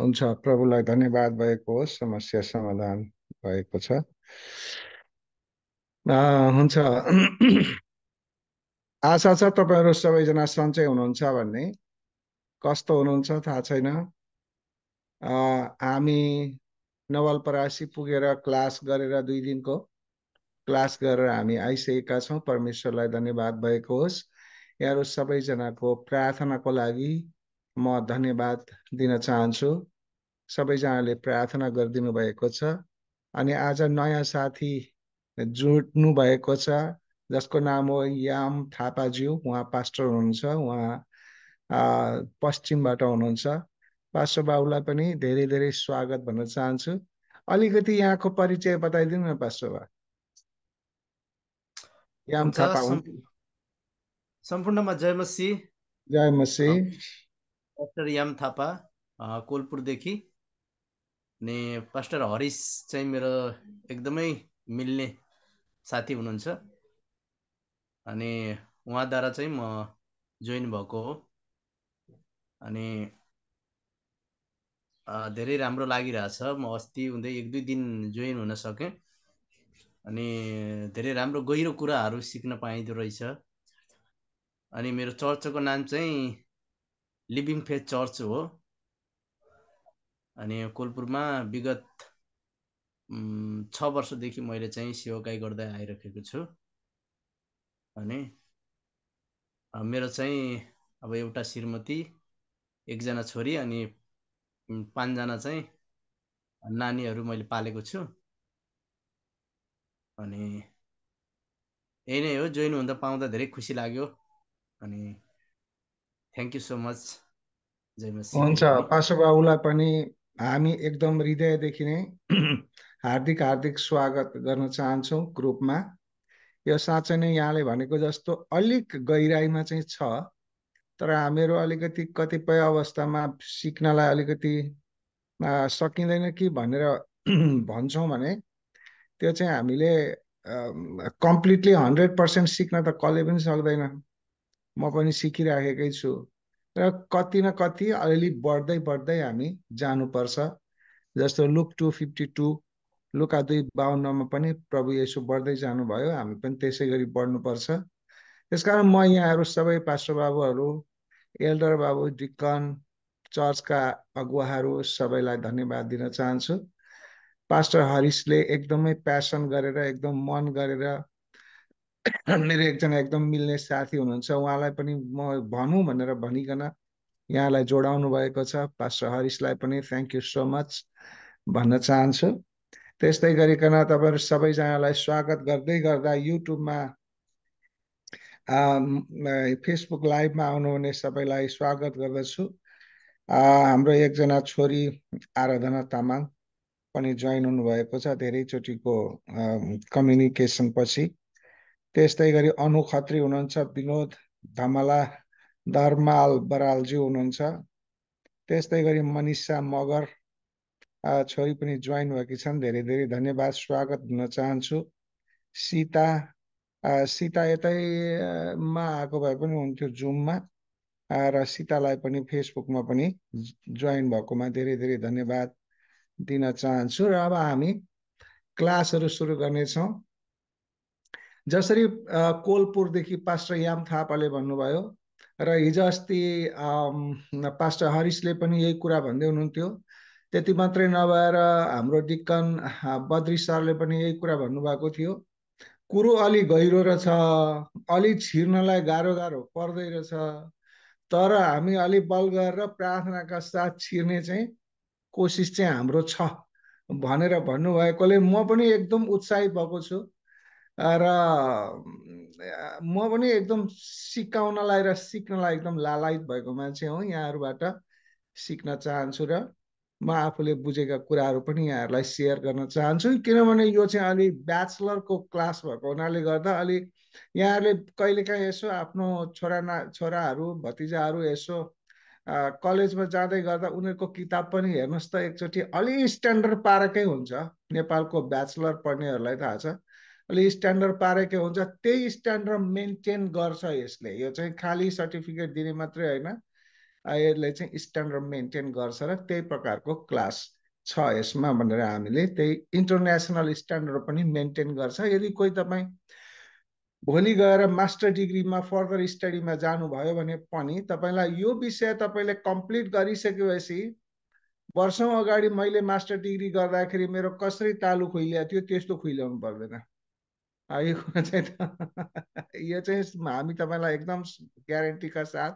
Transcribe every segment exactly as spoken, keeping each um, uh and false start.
हुन्छ, प्रभुलाई धन्यवाद भएको होस्, समस्या समाधान भएको छ। हुन्छ, आशा छ तपाईहरु सबैजना सन्चै हुनुहुन्छ भन्ने। कस्तो हुनुहुन्छ थाहा छैन। हामी नवलपरासी पुगेर क्लास गरेर दुई दिनको क्लास गरेर हामी आइसकेका छौँ। परमेश्वरलाई धन्यवाद भएको होस्। यहाँहरु सबैजनाको प्रार्थनाको लागि म धन्यवाद दिन चाहन्छु। सबैजनाले प्रार्थना गरिदिनु भएको छ अनि आज नयाँ साथी जुट्नु भएको छ जसको नाम हो याम थापा ज्यू। उहाँ पास्टर हुनुहुन्छ, उहाँ पश्चिमबाट हुनुहुन्छ। पास्टर बाबुलाई पनि धेरै धेरै स्वागत भन्न चाहन्छु। अलिकति यहाँको परिचय बताइदिनु न पास्टर बा। याम थापा सम्पूर्णमा जय मसीह। जय मसीह। पास्टर याम थापा कोलपुर देखि ने पास्टर हरिश चाहिँ मेरो एकदमै मिल्ने साथी हुनुहुन्छ अनि उहाँद्वारा चाहिँ म जोइन भएको हो अनि धेरै राम्रो लागिरहेछ। म अस्ति हुँदै एक दुई दिन जोइन हुन सके अनि धेरै राम्रो गहिरो कुराहरू सिक्न पाइँदो रहेछ। अनि मेरो चर्चको नाम चाहिँ लिभिङ फेथ चर्च हो अनि कोलपुरमा विगत छ वर्षदेखि मैले चाहिँ सेवाकाई गर्दै आइरहेको छु। अनि मेरो चाहिँ अब एउटा श्रीमती, एकजना छोरी अनि पाँचजना चाहिँ नानीहरू मैले पालेको छु। अनि यही नै हो, जोइन हुँदा पाउँदा धेरै खुसी लाग्यो अनि थ्याङ्क यू सो मच। जय मसीह। हुन्छ, पास्टर बाबुलाई पनि हामी एकदम हृदयदेखि नै हार्दिक हार्दिक स्वागत गर्न चाहन्छौँ ग्रुपमा। यो साँच्चै नै यहाँले भनेको जस्तो अलिक गहिराइमा चाहिँ छ, तर हामीहरू अलिकति कतिपय अवस्थामा सिक्नलाई अलिकति सकिँदैन कि भनेर भन्छौँ भने त्यो चाहिँ हामीले कम्प्लिटली हन्ड्रेड पर्सेन्ट सिक्न त कसले पनि सक्दैन। म पनि सिकिराखेकै छु र कति न कति अलिअलि बढ्दै बढ्दै हामी जानुपर्छ। जस्तो लुक टू फिफ्टी टू लुका दुई बावन्नमा पनि प्रभु येशू बढ्दै जानुभयो, हामी पनि त्यसै गरी बढ्नुपर्छ। त्यसकारण म यहाँहरू सबै पास्टर बाबुहरू, एल्डर बाबु, डिकन, चर्चका अगुवाहरू सबैलाई धन्यवाद दिन चाहन्छु। पास्टर हरिशले एकदमै प्यासन गरेर, एकदम मन गरेर मेरो एकजना एकदम मिल्ने साथी हुनुहुन्छ, उहाँलाई पनि म भनौँ भनेर भनिकन यहाँलाई जोडाउनु भएको छ। पास्टर हरिशलाई पनि थ्याङ्क यू सो मच भन्न चाहन्छु। त्यस्तै गरिकन तपाईँहरू सबैजनालाई स्वागत गर्दै गर्दा युट्युबमा, फेसबुक लाइभमा आउनुहुने सबैलाई स्वागत गर्दछु। हाम्रो एकजना छोरी आराधना तामाङ पनि जोइन हुनुभएको छ धेरैचोटिको कम्युनिकेसन पछि। त्यस्तै गरी अनु खत्री हुनुहुन्छ, विनोद धमला, धर्माल बरालजी हुनुहुन्छ। त्यस्तै गरी मनिषा मगर छोरी पनि जोइन भएकी छन्, धेरै धेरै धन्यवाद स्वागत दिन चाहन्छु। सीता सीता यतैमा आएको भए पनि हुन्थ्यो जुममा, र सीतालाई पनि फेसबुकमा पनि जोइन भएकोमा धेरै धेरै धन्यवाद दिन चाहन्छु। र अब हामी क्लासहरू सुरु गर्नेछौँ। जसरी कोलपुरदेखि पास्टर याम थापाले भन्नुभयो र हिजो अस्ति पास्टर हरिशले पनि यही कुरा भन्दै हुनुहुन्थ्यो। त्यति मात्रै नभएर हाम्रो डिक्कन बद्री सरले पनि यही कुरा भन्नुभएको थियो। कुरो अलि गहिरो रहेछ, अलि छिर्नलाई गाह्रो गाह्रो पर्दै रहेछ, तर हामी अलि बल गरेर प्रार्थनाका साथ छिर्ने चाहिँ कोसिस चाहिँ हाम्रो छ भनेर भन्नुभएकोले म पनि एकदम उत्साहित भएको छु र म पनि एकदम सिकाउनलाई र सिक्नलाई एकदम लालायित भएको मान्छे हो। यहाँहरूबाट सिक्न चाहन्छु र म आफूले बुझेका कुराहरू पनि यहाँहरूलाई सेयर गर्न चाहन्छु, किनभने यो चाहिँ अलि ब्याचलरको क्लास भएको हुनाले गर्दा अलि यहाँहरूले कहिलेकाहीँ यसो आफ्नो छोरा ना छोराहरू भतिजाहरू यसो कलेजमा जाँदै गर्दा उनीहरूको किताब पनि हेर्नुहोस् त एकचोटि, अलि स्ट्यान्डर्ड पारेकै हुन्छ। नेपालको ब्याचलर पढ्नेहरूलाई थाहा छ अलि स्ट्यान्डर्ड पारेकै हुन्छ, त्यही स्ट्यान्डर्ड मेन्टेन गर्छ यसले। यो चाहिँ खालि सर्टिफिकेट दिने मात्रै होइन, यसले चाहिँ स्ट्यान्डर्ड मेन्टेन गर्छ र त्यही प्रकारको क्लास छ यसमा भनेर हामीले त्यही इन्टरनेशनल स्ट्यान्डर्ड पनि मेन्टेन गर्छ। यदि कोही तपाई भोलि गएर मास्टर डिग्रीमा फर्दर स्टडीमा जानुभयो भने पनि तपाईलाई यो विषय तपाईले कम्प्लिट गरिसकेपछि वर्षौं अगाडि मैले मास्टर डिग्री गर्दाखेरि मेरो कसरी तालु खुइल्या थियो त्यस्तो खुइल्याउनु पर्दैन। यो यो चाहिँ हामी तपाईलाई एकदम ग्यारेन्टीका साथ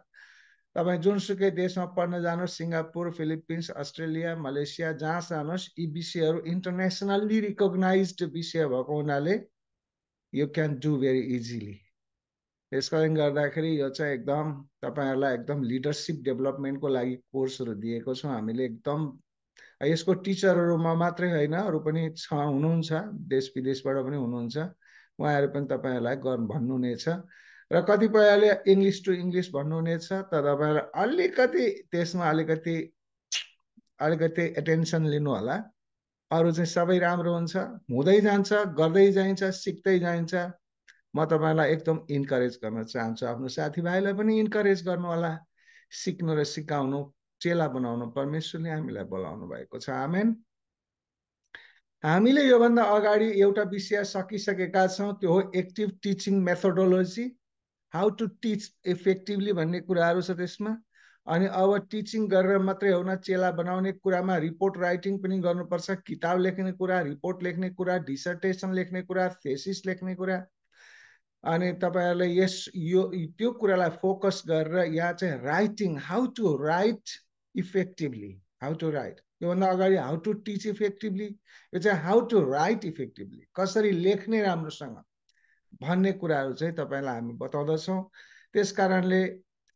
तपाई जुनसुकै देशमा पढ्न जानुहोस्, सिङ्गापुर, फिलिपिन्स, अस्ट्रेलिया, मलेसिया जहाँ जानुहोस् यी विषयहरू इन्टरनेसनल्ली रिकग्नाइज्ड विषय भएको हुनाले you can do very easily। त्यसकारण गर्दाखेरि यो चाहिँ एकदम तपाईहरुलाई एकदम लिडरशिप डेभलपमेन्ट को लागि कोर्सहरु दिएको छौं हामीले। एकदम यसको टिचरहरुमा मात्रै हैन अरु पनि छ हुनुहुन्छ, देश विदेशबाट पनि हुनुहुन्छ, उहाँहरु पनि तपाईहरुलाई गर्न भन्नुहुनेछ र कतिपयले इंग्लिश टु इंग्लिश भन्नुहुनेछ तर तपाईहरुले अलिकति त्यसमा अलिकति अलिकति अटेन्सन लिनु होला। अरु चाहिँ सबै राम्रो हुन्छ, हुँदै जान्छ, गर्दै जान्छ, सिक्दै जान्छ। म तपाईलाई एकदम इन्करेज गर्न चाहन्छु, आफ्नो साथीभाइलाई पनि इन्करेज गर्नु होला, सिक्नु र सिकाउनु, चेला बनाउनु परमेश्वरले हामीलाई बोलाउनु भएको छ। आमेन। हामीले यो भन्दा अगाडि एउटा विषय सकिसकेका छौं, त्यो हो active teaching methodology, how to teach effectively भन्ने कुराहरु छ त्यसमा। अनि अब टिचिङ गरेर मात्रै होइन, चेला बनाउने कुरामा रिपोर्ट राइटिङ पनि गर्नुपर्छ, किताब लेख्ने कुरा, रिपोर्ट लेख्ने कुरा, डिसर्टेसन लेख्ने कुरा, थेसिस लेख्ने कुरा। अनि तपाईहरुले यस यो त्यो कुरालाई फोकस गरेर यहाँ चाहिँ writing, how to write effectively, how to write, योभन्दा अगाडि हाउ टु टिच इफेक्टिभली, यो चाहिँ हाउ टु राइट इफेक्टिभली, कसरी लेख्ने राम्रोसँग भन्ने कुराहरु चाहिँ तपाईलाई हामी बताउँदछौं। त्यसकारणले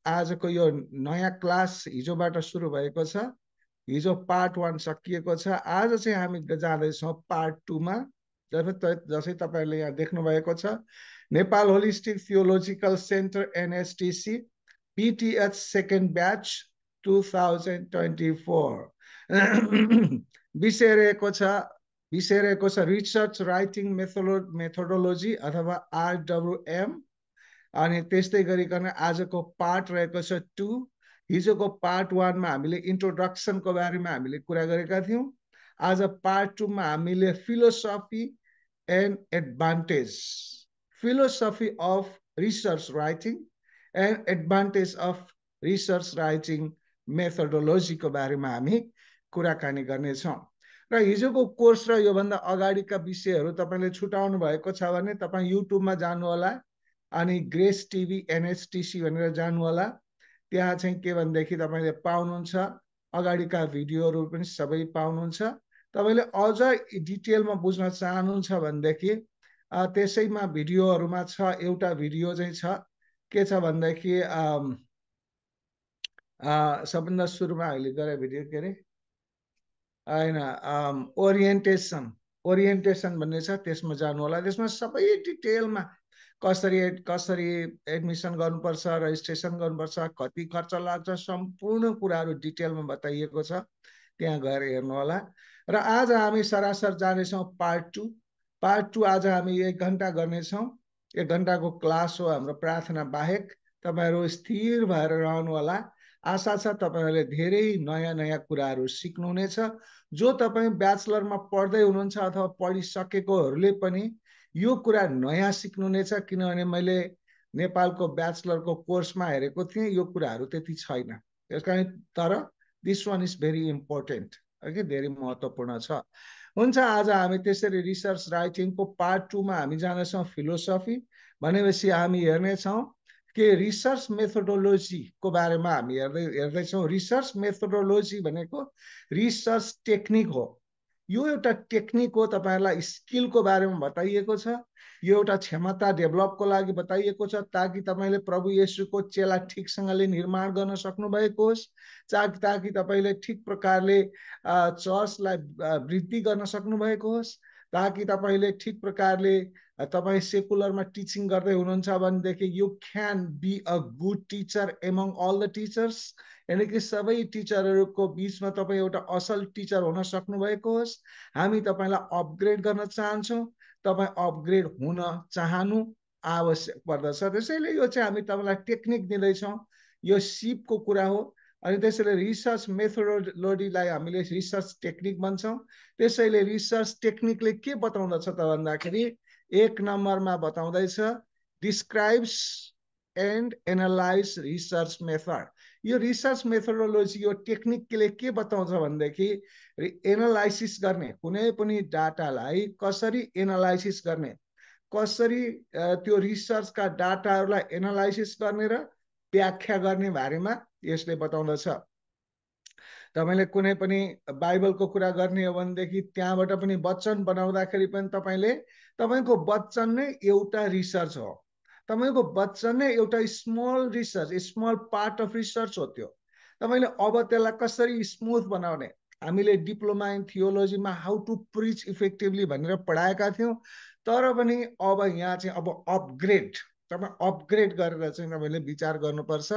आजको यो नयाँ क्लास हिजोबाट सुरु भएको छ, हिजो पार्ट वन सकिएको छ, आज चाहिँ हामी जाँदै छौं पार्ट टू मा। जसै तपाईहरुले यहाँ देख्नु भएको छ Nepal holistic theological centre NHTC PTH second batch दुई हजार चौबिस विषय रहेको छ विषय रहेको छ रिसर्च राइटिङ मेथोडोलोजी अथवा आरडब्ल्यूएम। अनि त्यस्तै गरिकन आजको पार्ट रहेको छ टू। हिजोको पार्ट वन मा हामीले इन्ट्रोडक्सन को बारेमा हामीले कुरा गरेका थियौं, आज पार्ट टू मा हामीले philosophy and advantage, philosophy of research writing and advantage of research writing methodology को बारेमा हामी कुराकानी गर्नेछौं। र हिजोको कोर्स र योभन्दा अगाडिका विषयहरू तपाईले छुटाउनु भएको छ भने तपाई युट्युबमा जानु होला, अनि ग्रेस टिभी एनएचटीसी भनेर जानु होला, त्यहाँ चाहिँ के भनेदेखि तपाईले पाउनुहुन्छ अगाडिका भिडियोहरु पनि सबै पाउनुहुन्छ। तपाईले अझ डिटेलमा बुझ्न चाहनुहुन्छ भनेदेखि त्यसैमा भिडियोहरुमा छ, एउटा भिडियो चाहिँ छ के छ भनेदेखि सबभन्दा सुरुमा अहिले गरे भिडियो के रे हैन ओरिएन्टेसन, ओरिएन्टेसन भन्ने छ, त्यसमा जानु होला। त्यसमा सबै डिटेलमा कसरी कसरी एडमिसन गर्नुपर्छ, रजिस्ट्रेसन गर्नुपर्छ, कति खर्च लाग्छ, सम्पूर्ण कुराहरु डिटेलमा बताइएको छ, त्यहाँ गएर हेर्नु होला। र आज हामी सरासर जानेछौं पार्ट टू। पार्ट टू आज हामी एक घण्टा गर्नेछौं, एक घण्टाको क्लास हो हाम्रो प्रार्थना बाहेक। तपाईहरु स्थिर भएर रहनु होला, आशा छ तपाईहरुले धेरै नयाँ नयाँ कुराहरु सिक्नुहुनेछ। जो तपाई ब्याचलरमा पढ्दै हुनुहुन्छ अथवा पढिसकेकोहरुले पनि यो कुरा नयाँ सिक्नुहुनेछ, किनभने मैले नेपालको ब्याचलरको कोर्समा हेरेको थिएँ यो कुराहरु त्यति छैन। त्यसकारण तर this one is very important, okay, धेरै महत्त्वपूर्ण छ। हुन्छ, आज हामी त्यसरी रिसर्च राइटिङको पार्ट टू मा हामी जानेछौं फिलोसफी। भनेपछि हामी हेर्नेछौं के रिसर्च मेथोडोलोजी को बारेमा हामी हेर्दै हेर्दैछौं। रिसर्च मेथोडोलोजी भनेको रिसर्च टेक्निक हो, यो एउटा टेक्निक हो। तपाईहरुलाई स्किलको बारेमा बताइएको छ, यो एउटा क्षमता डेभलपको लागि बताइएको छ ताकि तपाईले प्रभु येशूको चेला ठिकसँगले निर्माण गर्न सक्नु भएको होस्, ताकि तपाईले ठिक प्रकारले चर्चलाई वृद्धि गर्न सक्नु भएको होस्, ताकि तपाईले ठिक प्रकारले तपाई सेकुलरमा टिचिङ गर्दै हुनुहुन्छ भनेदेखि you can be a good teacher among all the teachers, यानी कि सबै टिचरहरुको बीचमा तपाई एउटा असल टिचर हुन सक्नु भएको होस्। हामी तपाईलाई अपग्रेड गर्न चाहन्छौं, तपाई अपग्रेड हुन चाहनु आवश्यक पर्दछ। त्यसैले यो चाहिँ हामी तपाईलाई टेक्निक दिँदैछौँ, यो सिपको कुरा हो। अनि त्यसैले रिसर्च मेथोडोलोजीलाई हामीले रिसर्च टेक्निक भन्छौं। त्यसैले रिसर्च टेक्निकले के बताउँदछ त भन्दाखेरि एक नम्बरमा बताउँदैछ describes and analyse research method. यो रिसर्च मेथोडोलोजी यो टेक्निकले के बताउँछ भन्दाखेरि एनालाइसिस गर्ने, कुनै पनि डाटालाई कसरी एनालाइसिस गर्ने, कसरी त्यो रिसर्चका डाटाहरूलाई एनालाइसिस गर्ने र व्याख्या गर्ने बारेमा यसले बताउँदछ। तपाईले कुनै पनि बाइबलको कुरा गर्ने हो भनेदेखि त्यहाँबाट पनि वचन बनाउँदाखेरि पनि तपाईले तपाईको वचन नै एउटा रिसर्च हो, तपाईको वचन नै एउटा small research small part of research हो। त्यो तपाईले अब त्यसलाई कसरी स्मूथ बनाउने, हामीले डिप्लोमा इन थियोलोजी मा हाउ टु प्रीच इफेक्टिभली भनेर पढाएका थियौं, तर पनि अब यहाँ चाहिँ अब अपग्रेड तपाईं अपग्रेड गरेर चाहिँ तपाईले विचार गर्नुपर्छ।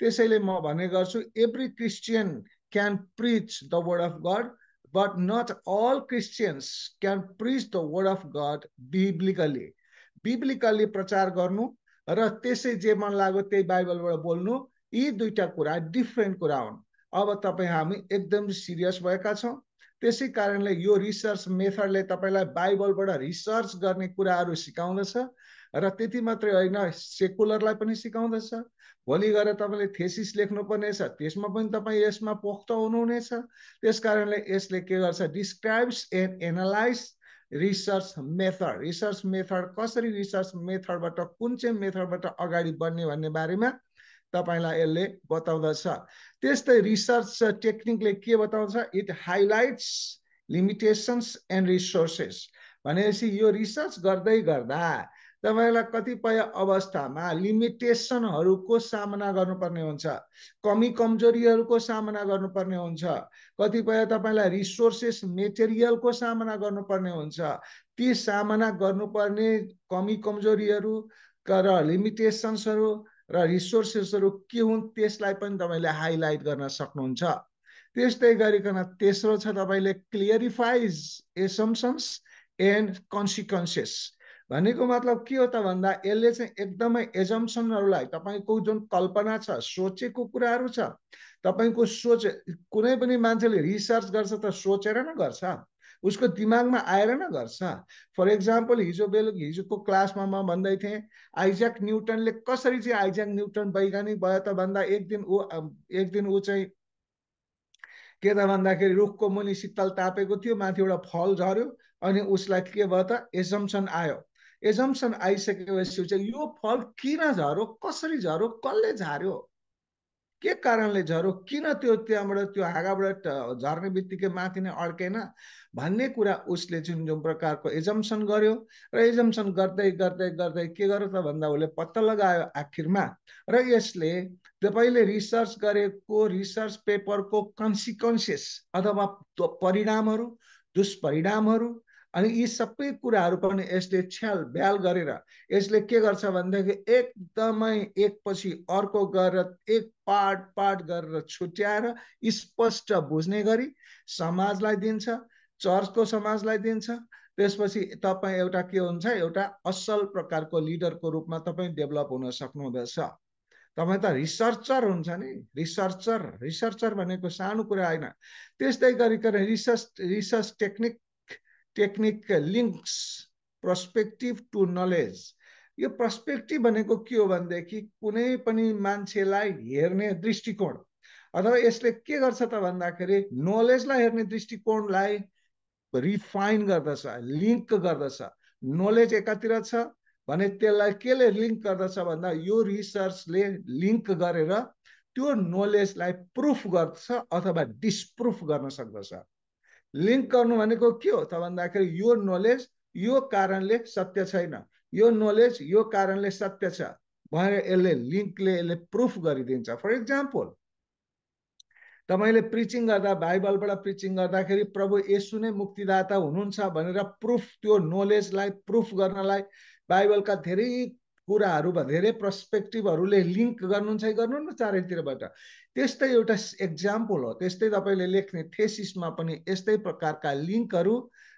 त्यसैले म भन्ने गर्छु every Christian can preach the word of God but not all Christians can preach the word of God biblically. Biblically प्रचार गर्नु र त्यसै जे मन लाग्यो त्यही बाइबलबाट बोल्नु, यी दुईटा कुरा डिफरेन्ट कुरा हुन्। अब तपाई हामी एकदम सिरियस भएका छौं, त्यसै कारणले यो रिसर्च मेथडले तपाईलाई बाइबलबाट रिसर्च गर्ने कुराहरू सिकाउँदछ र त्यति मात्रै होइन सेकुलरलाई पनि सिकाउँदछ। भोलि गएर तपाईले थेसिस लेख्नु पर्नेछ, त्यसमा पनि तपाई यसमा पोख्त हुनुहुनेछ। त्यसकारणले यसले के गर्छ describes and analyse research method. Research method कसरी रिसर्च मेथडबाट कुन चाहिँ मेथडबाट अगाडि बढ्ने भन्ने बारेमा तपाईलाई यसले बताउँदछ। त्यस्तै रिसर्च टेक्निकले के बताउँछ it highlights limitations and resources. भनेपछि यो रिसर्च गर्दै गर्दा तपाईलाई कतिपय अवस्थामा लिमिटेसनहरुको सामना गर्नुपर्ने हुन्छ, कमी कमजोरीहरुको सामना गर्नुपर्ने हुन्छ, कतिपय तपाईलाई रिसोर्सेस मेटेरियलको सामना गर्नुपर्ने हुन्छ। ती सामना गर्नुपर्ने कमी कमजोरीहरु र लिमिटेसन्सहरु र रिसोर्सेसहरु के हुन् त्यसलाई पनि तपाईले हाइलाइट गर्न सक्नुहुन्छ। त्यस्तै गरिकन तेस्रो छ तपाईले क्लियरिफाइज एसम्पसन्स एन्ड कन्सिक्वेन्सेस। भनेको मतलब के हो त भन्दा यसले चाहिँ एकदमै एजम्पसनहरुलाई तपाईको जुन कल्पना छ, सोचेको कुराहरु छ, तपाईको सोच कुनै पनि मान्छेले रिसर्च गर्छ त सोचेर न गर्छ, उसको दिमागमा आएर न गर्छ। फर एक्जाम्पल हिजो बेलुक हिजोको क्लासमा म भन्दै थिएँ आइजक न्युटनले कसरी चाहिँ आइजक न्युटन वैज्ञानिक भयो त भन्दा एक दिन ऊ एक दिन ऊ चाहिँ के त भन्दाखेरि रुखको मुनि शीतल तापेको थियो, माथिबाट फल झर्यो अनि उसलाई के भयो त एजम्पसन आयो। एजम्पसन आइसकेपछि चाहिँ यो फल किन झर्यो, कसरी झर्यो, कसले झार्यो, के कारणले झर्यो, किन त्यो त्यहाँबाट त्यो हागाबाट झर्ने बित्तिकै माथि नै अड्केन भन्ने कुरा उसले जुन जुन प्रकारको एजम्पसन गर्यो र एजम्पसन गर्दै गर्दै गर्दै के गर्यो त भन्दा उसले पत्ता लगायो आखिरमा। र यसले तपाईले रिसर्च गरेको रिसर्च पेपरको कन्सिक्वेन्सेस अथवा परिणामहरू, दुष्परिणामहरू अनि यी सबै कुराहरू पनि यसले छ्याल ब्याल गरेर यसले के गर्छ भन्दाखेरि एकदमै एकपछि अर्को गरेर एक पार्ट पार्ट गरेर छुट्याएर स्पष्ट बुझ्ने गरी समाजलाई दिन्छ, चर्चको समाजलाई दिन्छ। त्यसपछि तपाईँ एउटा के हुन्छ एउटा असल प्रकारको लिडरको रूपमा तपाईँ डेभलप हुन सक्नुहुँदछ। तपाईँ त रिसर्चर हुन्छ नि, रिसर्चर रिसर्चर भनेको सानो कुरा होइन। त्यस्तै गरिकन research research technique technique links perspective to knowledge. यो पर्सपेक्टिभ भनेको के हो भनेदेखि कुनै पनि मान्छेलाई हेर्ने दृष्टिकोण अथवा यसले के गर्छ त भन्दाखेरि नलेजलाई हेर्ने दृष्टिकोणलाई रिफाइन गर्दछ, लिंक गर्दछ। नलेज एकातिर छ भने त्यसलाई केले लिंक गर्दछ भन्दा यो रिसर्चले लिंक गरेर त्यो नलेजलाई प्रुफ गर्छ अथवा डिस्प्रुफ गर्न सक्दछ। लिंक गर्नु भनेको के हो त भन्दाखेरि यो नलेज यो कारणले सत्य छैन, यो नलेज यो कारणले सत्य छ भनेर यसले लिंकले यसले प्रुफ गरिदिन्छ। फर एक्जाम्पल तपाईले प्रिचिङ गर्दा बाइबलबाट प्रिचिङ गर्दाखेरि प्रभु येशू नै मुक्तिदाता हुनुहुन्छ भनेर प्रुफ त्यो नलेजलाई प्रुफ गर्नलाई बाइबलका धेरै कुराहरू धेरै पर्सपेक्टिभहरूले लिंक गर्नुहुन्छ है गर्नु न चारैतिरबाट। त्यस्तै एउटा एक्जाम्पल हो। त्यस्तै तपाईले लेख्ने थेसिसमा पनि यस्तै प्रकारका लिंकहरू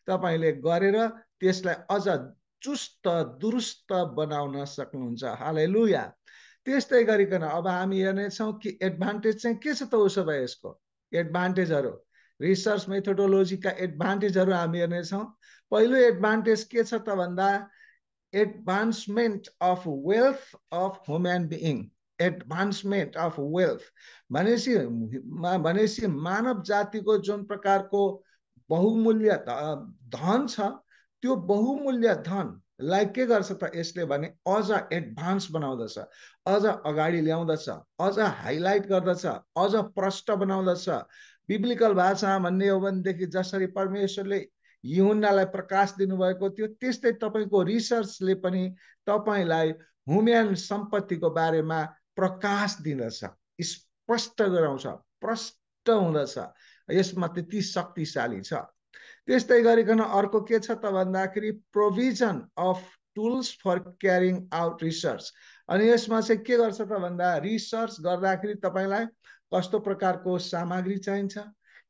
तपाईले गरेर त्यसलाई अझ चुस्त दुरुस्त बनाउन सक्नुहुन्छ। हालेलुया। त्यस्तै गरिकन अब हामी हेर्नेछौँ कि एडभान्टेज चाहिँ के छ त उसो भए यसको एडभान्टेजहरु रिसर्च मेथोडोलोजीका एडभान्टेजहरु हामी हेर्नेछौँ। पहिलो एडभान्टेज के छ त भन्दा advancement of wealth of human being, advancement of wealth भनेसी भनेसी मानव जातिको जुन प्रकारको बहुमूल्य धन छ त्यो बहुमूल्य धनलाई के गर्छ त यसले भने अझ एडभान्स बनाउँदछ, अझ अगाडि ल्याउँदछ, अझ हाइलाइट गर्दछ, अझ प्रष्ट बनाउँदछ। बिब्लिकल भाषा भन्ने हो भनेदेखि जसरी परमेश्वरले युहन्नालाई प्रकाश दिनुभएको थियो त्यस्तै तपाईको रिसर्चले पनि तपाईलाई ह्युमन सम्पत्तिको बारेमा प्रकाश दिँदछ, स्पष्ट गराउँछ, प्रष्ट हुँदछ। यसमा त्यति शक्तिशाली छ। त्यस्तै गरिकन अर्को के छ त भन्दाखेरि provision of tools for carrying out research. अनि यसमा चाहिँ के गर्छ त भन्दा रिसर्च गर्दाखेरि तपाईलाई कस्तो प्रकारको सामग्री चाहिन्छ,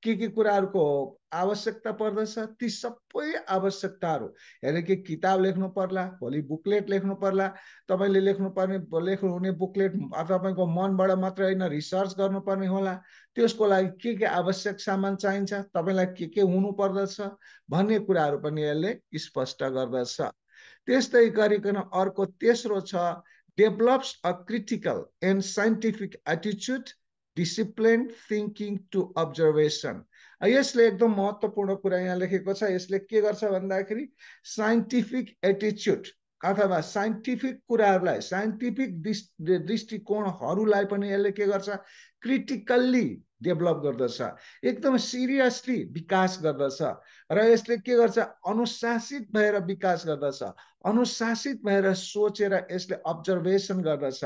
के के कुराहरुको आवश्यकता पर्दछ, ती सबै आवश्यकताहरु हेरे कि किताब लेख्नु पर्ला, भोलि बुकलेट लेख्नु पर्ला, तपाईले लेख्नु पर्ने लेख्नु हुने बुकलेट तपाईको मनबाट मात्र हैन रिसर्च गर्नुपर्ने होला, त्यसको लागि के के आवश्यक सामान चाहिन्छ, तपाईलाई के के हुनु पर्दछ भन्ने कुराहरु पनि यसले स्पष्ट गर्दछ। त्यस्तै गरिकन अर्को तेस्रो छ develops a critical and scientific attitude discipline thinking to observation. यसले एकदम महत्वपूर्ण कुरा यहाँ लेखेको छ। यसले के गर्छ भन्दाखेरि साइन्टिफिक एटिट्युड अथवा साइन्टिफिक कुराहरूलाई साइन्टिफिक दृष्टिकोणहरूलाई पनि यसले के गर्छ क्रिटिकल्ली डेभलप गर्दछ, एकदम सिरियसली विकास गर्दछ र यसले के गर्छ अनुशासित भएर विकास गर्दछ, अनुशासित भएर सोचेर यसले अब्जर्भेसन गर्दछ।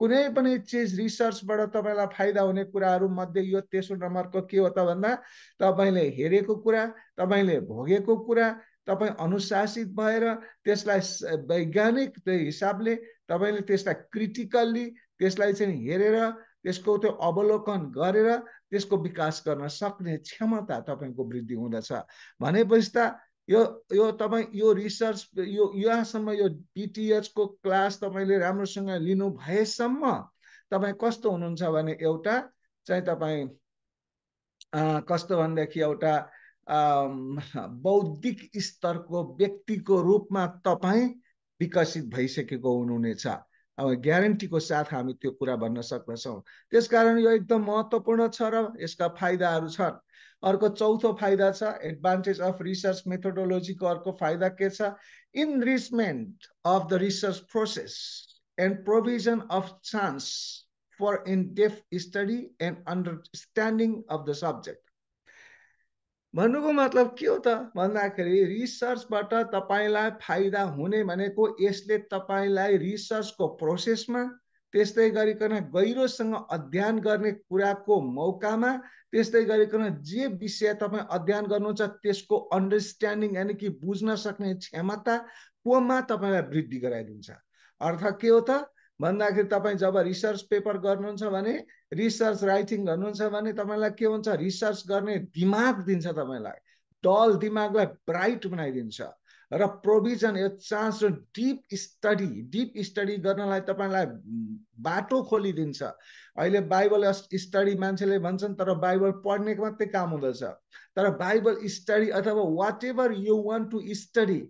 कुनै पनि चीज रिसर्चबाट तपाईलाई फाइदा हुने कुराहरु मध्ये यो तेस्रो नम्बरको के हो त भन्दा तपाईले हेरेको कुरा, तपाईले भोगेको कुरा, तपाई अनुशासित भएर त्यसलाई वैज्ञानिक हिसाबले तपाईले त्यसलाई क्रिटिकल्ली त्यसलाई चाहिँ हेरेर त्यसको त्यो अवलोकन गरेर त्यसको विकास गर्न सक्ने क्षमता तपाईको वृद्धि हुँदछ। भनेपछि त यो यो तपाई यो रिसर्च यो यहाँसम्म यो बीटीएच को क्लास तपाईले राम्रोसँग लिनु भएसम्म तपाई कस्तो हुनुहुन्छ भने एउटा चाहिँ तपाई कस्तो भन्दाखेरि एउटा बौद्धिक स्तरको व्यक्तिको रूपमा तपाई विकसित भइसकेको हुनुहुनेछ। अब ग्यारेन्टीको साथ हामी त्यो कुरा भन्न सक्दछौँ। त्यसकारण यो एकदम महत्त्वपूर्ण छ र यसका फाइदाहरू छन्। अर्को चौथो फाइदा छ एडभान्टेज अफ रिसर्च मेथोडोलोजीको अर्को फाइदा के छ enrichment of the research process and provision of chance for in depth study and understanding of the subject. भन्नुको मतलब के हो त भन्दाखेरि रिसर्चबाट तपाईलाई फाइदा हुने भनेको यसले तपाईलाई रिसर्चको प्रोसेसमा त्यस्तै गरिकन गहिरोसँग अध्ययन गर्ने कुराको मौकामा त्यस्तै गरिकन जे विषय तपाईँ अध्ययन गर्नुहुन्छ त्यसको अन्डरस्ट्यान्डिङ यानि कि बुझ्न सक्ने क्षमता कोमा तपाईलाई वृद्धि गराइदिन्छ। अर्थ के हो त भन्दाखेरि तपाईँ जब रिसर्च पेपर गर्नुहुन्छ भने रिसर्च राइटिङ गर्नुहुन्छ भने तपाईलाई के हुन्छ रिसर्च गर्ने दिमाग दिन्छ, तपाईलाई डल दिमागलाई ब्राइट बनाइदिन्छ र प्रोभिजन यो चान्स र डिप स्टडी डिप स्टडी गर्नलाई तपाईलाई बाटो खोलिदिन्छ। अहिले बाइबल स्टडी मान्छेले भन्छन् तर बाइबल पढ्ने मात्रै काम हुँदछ, तर बाइबल स्टडी अथवा whatever you want to study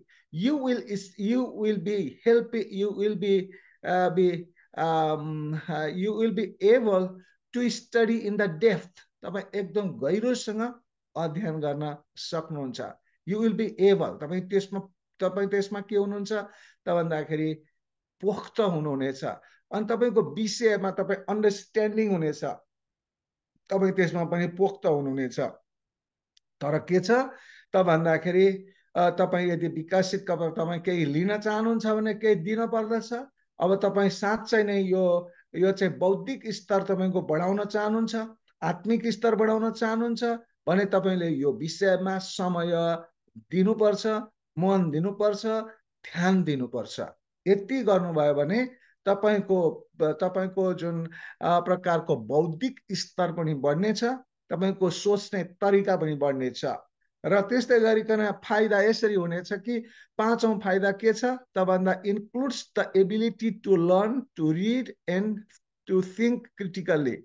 you will you will be help you will be Uh, be um, uh, you will be able to study in the depth. तपाईं एकदम गहिरोसँग अध्ययन गर्न सक्नुहुन्छ। You will be able. तपाईं त्यसमा तपाईं त्यसमा के हुनुहुन्छ त भन्दाखेरि पोख्त हुनुहुनेछ अनि तपाईंको विषयमा तपाईं अन्डरस्ट्यान्डिङ हुनेछ, तपाईं त्यसमा पनि पोख्त हुनुहुनेछ। तर के छ त भन्दाखेरि तपाईं यदि विकसित तपाईं केही लिन चाहनुहुन्छ भने केही दिन पर्दछ। अब तपाई साँच्चै नै यो यो चाहिँ बौद्धिक स्तर तपाईको बढाउन चाहनुहुन्छ, आत्मिक स्तर बढाउन चाहनुहुन्छ भने तपाईले यो विषयमा समय दिनुपर्छ, मन दिनुपर्छ, ध्यान दिनुपर्छ। यति गर्नुभयो भने तपाईको तपाईको जुन प्रकारको बौद्धिक स्तर पनि बढ्नेछ, तपाईको सोच्ने तरिका पनि बढ्नेछ र त्यस्तै गरिकन फाइदा यसरी हुनेछ कि पाँचौं फाइदा के छ त भन्दा includes the ability to learn to read and to think critically.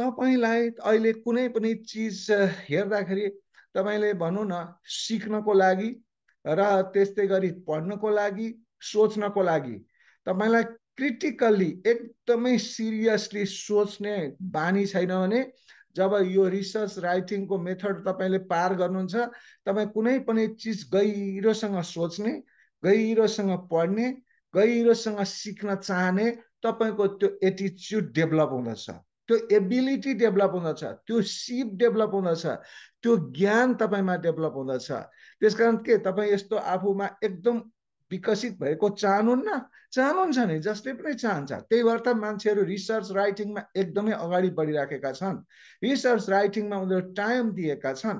तपाईलाई अहिले कुनै पनि चीज हेर्दाखेरि तपाईले भन्नु न सिक्नको लागि र त्यस्तै गरी पढ्नको लागि सोच्नको लागि तपाईलाई क्रिटिकली एकदमै सिरियसली सोच्ने बानी छैन भने जब यो रिसर्च राइटिंग को मेथड तपाईले पार गर्नुहुन्छ तपाई कुनै पनि चीज गहिरोसँग सोच्ने गहिरोसँग पढ्ने गहिरोसँग सिक्न चाहने तपाईको त्यो एटिट्युड डेभलप हुँदछ, त्यो एबिलिटी डेभलप हुँदछ, त्यो सिप डेभलप हुँदछ, त्यो ज्ञान तपाईमा डेभलप हुँदछ। त्यसकारण के तपाई यस्तो आफूमा एकदम विकसित भएको चाहनुन्न चाहनुहुन्छ नि, जसले पनि चाहन्छ। त्यही भएर त मान्छेहरु रिसर्च राइटिंग में एकदमै अगाडि बढिराखेका छन्, रिसर्च राइटिंग में उनीहरु टाइम दिएका छन्।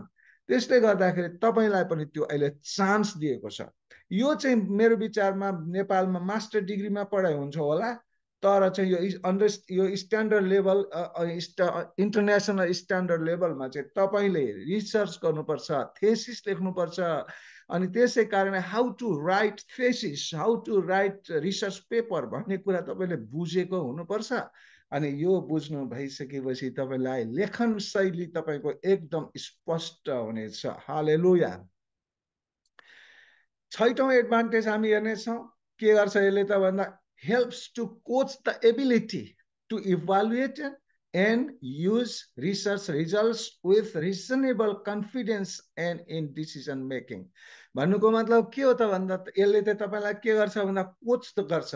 त्यसले गर्दाखेरि तपाईलाई पनि त्यो अहिले चान्स दिएको छ। यो चाहिँ मेरो विचारमा नेपालमा मास्टर डिग्री में पढाइ हुन्छ होला, तर चाहिँ यो अन्डर यो स्ट्यान्डर्ड लेभल इन्टरनेशनल स्ट्यान्डर्ड लेभलमा चाहिँ तपाईले रिसर्च गर्नुपर्छ, थेसिस लेख्नुपर्छ। अनि त्यसै कारण how to write thesis, how to write research paper भन्ने कुरा तपाईले बुझेको हुनुपर्छ। अनि यो बुझ्नु भइसकेपछि तपाईलाई लेखन शैली तपाईको एकदम स्पष्ट हुनेछ। हालेलुया। छैटौं एडभान्टेज हामी हेर्नेछौँ के गर्छ यसले त भन्दा helps to coach the ability to evaluate and use research results with reasonable confidence and in decision making. भन्नुको मतलब के हो त भन्दा यसले त तपाईलाई के गर्छ भन्दा कोच त गर्छ,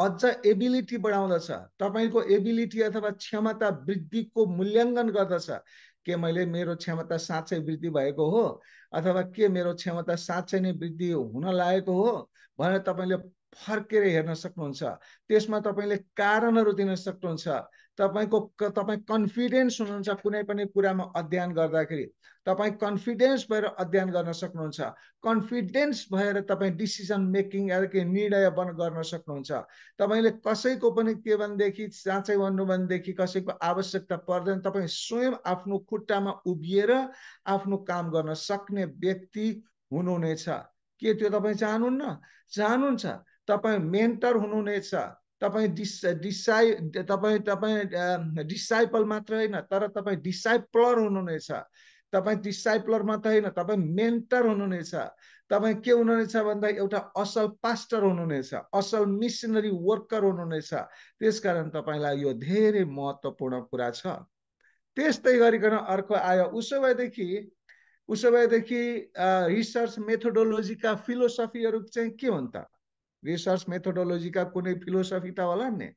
अझ एबिलिटी बढाउँदछ, तपाईको एबिलिटी अथवा क्षमता वृद्धिको मूल्याङ्कन गर्दछ। के मैले मेरो क्षमता साँच्चै वृद्धि भएको हो अथवा के मेरो क्षमता साँच्चै नै वृद्धि हुन लागेको हो भनेर तपाईले फर्केर हेर्न सक्नुहुन्छ। त्यसमा तपाईले कारणहरू दिन सक्नुहुन्छ। तपाईको तपाई कन्फिडेन्स हुनुहुन्छ, कुनै पनि कुरामा अध्ययन गर्दाखेरि तपाई कन्फिडेन्स भएर अध्ययन गर्न सक्नुहुन्छ, कन्फिडेन्स भएर तपाई डिसिजन मेकिङ याके निर्णय बन गर्न सक्नुहुन्छ। तपाईले कसैको पनि के भन्देखि साँच्चै भन्नु भन्देखि कसैको आवश्यकता पर्दैन, तपाई स्वयं आफ्नो खुट्टामा उभिएर आफ्नो काम गर्न सक्ने व्यक्ति हुनुहुनेछ। के त्यो तपाई चाहनुहुन्न? चाहनुहुन्छ। तपाईं मेन्टर हुनुहुनेछ, तपाईं डिस डिसाइ तपाईं तपाईं डिसाइपल मात्र होइन तर तपाईं डिसाइप्लर हुनुहुनेछ। तपाईं डिसाइप्लर मात्र होइन तपाईं मेन्टर हुनुहुनेछ। तपाईँ के हुनुहुनेछ भन्दा एउटा असल पास्टर हुनुहुनेछ, असल मिशनरी वर्कर हुनुहुनेछ। त्यसकारण तपाईलाई यो धेरै महत्त्वपूर्ण कुरा छ। त्यस्तै गरिकन अर्को आयो, उसो भएदेखि उसो भएदेखि रिसर्च मेथोडोलोजीका फिलोसफीहरू चाहिँ के हुन् त? रिसर्च मेथोडोलोजीका कुनै फिलोसफी त होला नि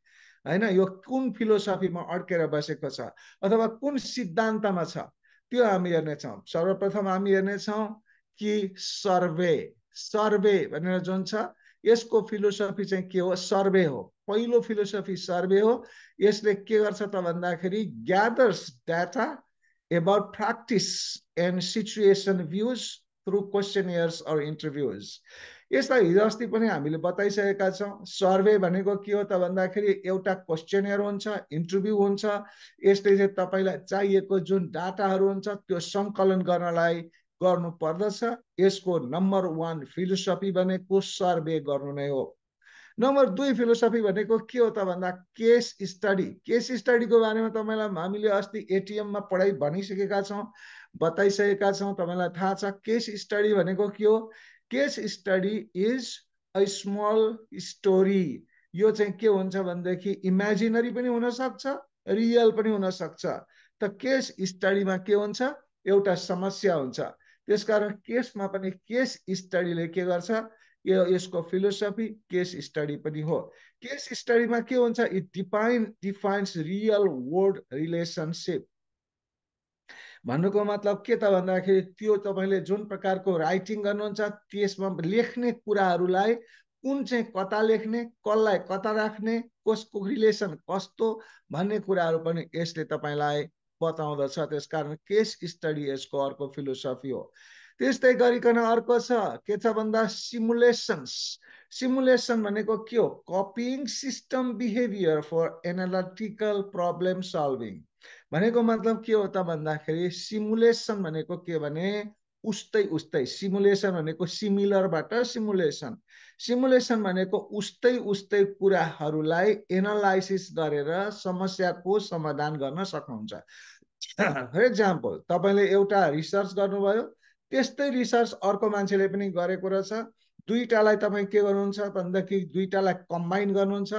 हैन? यो कुन फिलोसफीमा अड्केर बसेको छ अथवा कुन सिद्धान्तमा छ त्यो हामी हेर्नेछौँ। सर्वप्रथम हामी हेर्नेछौँ कि सर्वे, सर्वे भनेर जुन छ यसको फिलोसफी चाहिँ के हो? सर्वे हो। पहिलो फिलोसफी सर्वे हो। यसले के गर्छ त भन्दाखेरि gathers data about practice and situation views through questionnaires or interviews. यसलाई हिजो अस्ति पनि हामीले बताइसकेका छौँ। सर्वे भनेको के हो त भन्दाखेरि एउटा क्वेश्चनर हुन्छ, इन्टरभ्यू हुन्छ। यसले चाहिँ तपाईलाई चाहिएको जुन डाटाहरू हुन्छ त्यो सङ्कलन गर्नलाई गर्नुपर्दछ। यसको नम्बर वान फिलोसफी भनेको सर्वे गर्नु नै हो। नम्बर दुई फिलोसफी भनेको के हो त भन्दा केस स्टडी। केस स्टडीको बारेमा तपाईलाई हामीले अस्ति एटीएममा पढाइ भनिसकेका छौँ, बताइसकेका छौँ। तपाईलाई थाहा छ केस स्टडी भनेको के हो? Case study is a small story. यो चाहिँ के हुन्छ भनेदेखि इमेजिनरी पनि हुनसक्छ, रियल पनि हुनसक्छ। त केस स्टडीमा के हुन्छ? एउटा समस्या हुन्छ। त्यसकारण केसमा पनि केस स्टडीले के गर्छ? यो यसको फिलोसफी केस स्टडी पनि हो। केस स्टडीमा के हुन्छ? It define defines real world relationship. भन्नुको मतलब के त भन्दाखेरि त्यो तपाईँले जुन प्रकारको राइटिङ गर्नुहुन्छ त्यसमा लेख्ने कुराहरूलाई कुन चाहिँ कता लेख्ने, कसलाई कता राख्ने, कसको रिलेसन कस्तो भन्ने कुराहरू पनि यसले तपाईँलाई बताउँदछ। त्यसकारण केस स्टडी यसको अर्को फिलोसफी हो। त्यस्तै गरिकन अर्को छ के छ भन्दा सिमुलेसन्स। सिमुलेसन भनेको के हो? Copying system behaviour for analytical problem solving. भनेको मतलब के हो त भन्दाखेरि सिमुलेसन भनेको के भने उस्तै उस्तै सिमुलेसन भनेको सिमिलरबाट सिमुलेसन सिमुलेसन भनेको उस्तै उस्तै कुराहरूलाई एनालाइसिस गरेर समस्याको समाधान गर्न सक्नुहुन्छ। फर एक्जाम्पल तपाईले एउटा रिसर्च गर्नुभयो, त्यस्तै रिसर्च अर्को मान्छेले पनि गरेको रहेछ, दुईटालाई तपाईं के गर्नुहुन्छ भन्दाखेरि दुईटालाई कम्बाइन गर्नुहुन्छ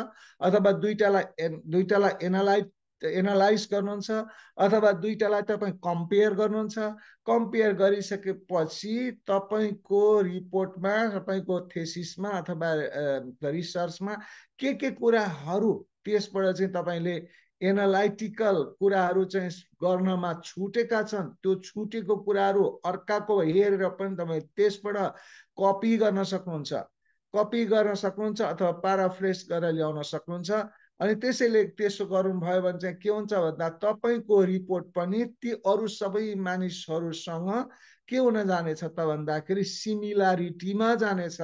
अथवा दुईटालाई दुईटालाई एनालाइज एनालाइज गर्नुहुन्छ अथवा दुईटालाई तपाईं कम्पेयर गर्नुहुन्छ। कम्पेयर गरिसकेपछि तपाईंको रिपोर्टमा तपाईंको थेसिसमा अथवा रिसर्चमा के के कुराहरू त्यसबाट चाहिँ तपाईले एनालाइटिकल कुराहरू चाहिँ गर्नमा छुटेका छन्, त्यो छुटेको कुराहरू अर्काको हेरेर पनि तपाई त्यसबाट कपी गर्न सक्नुहुन्छ कपी गर्न सक्नुहुन्छ अथवा प्याराफ्रेज गरेर ल्याउन सक्नुहुन्छ। अनि त्यसैले त्यसो गर्नु भयो भने चाहिँ के हुन्छ भन्दा तपाईको रिपोर्ट पनि ती अरु सबै मानिसहरुसँग के हुन जानेछ त भन्दाखेरि सिमिल्यारिटीमा जानेछ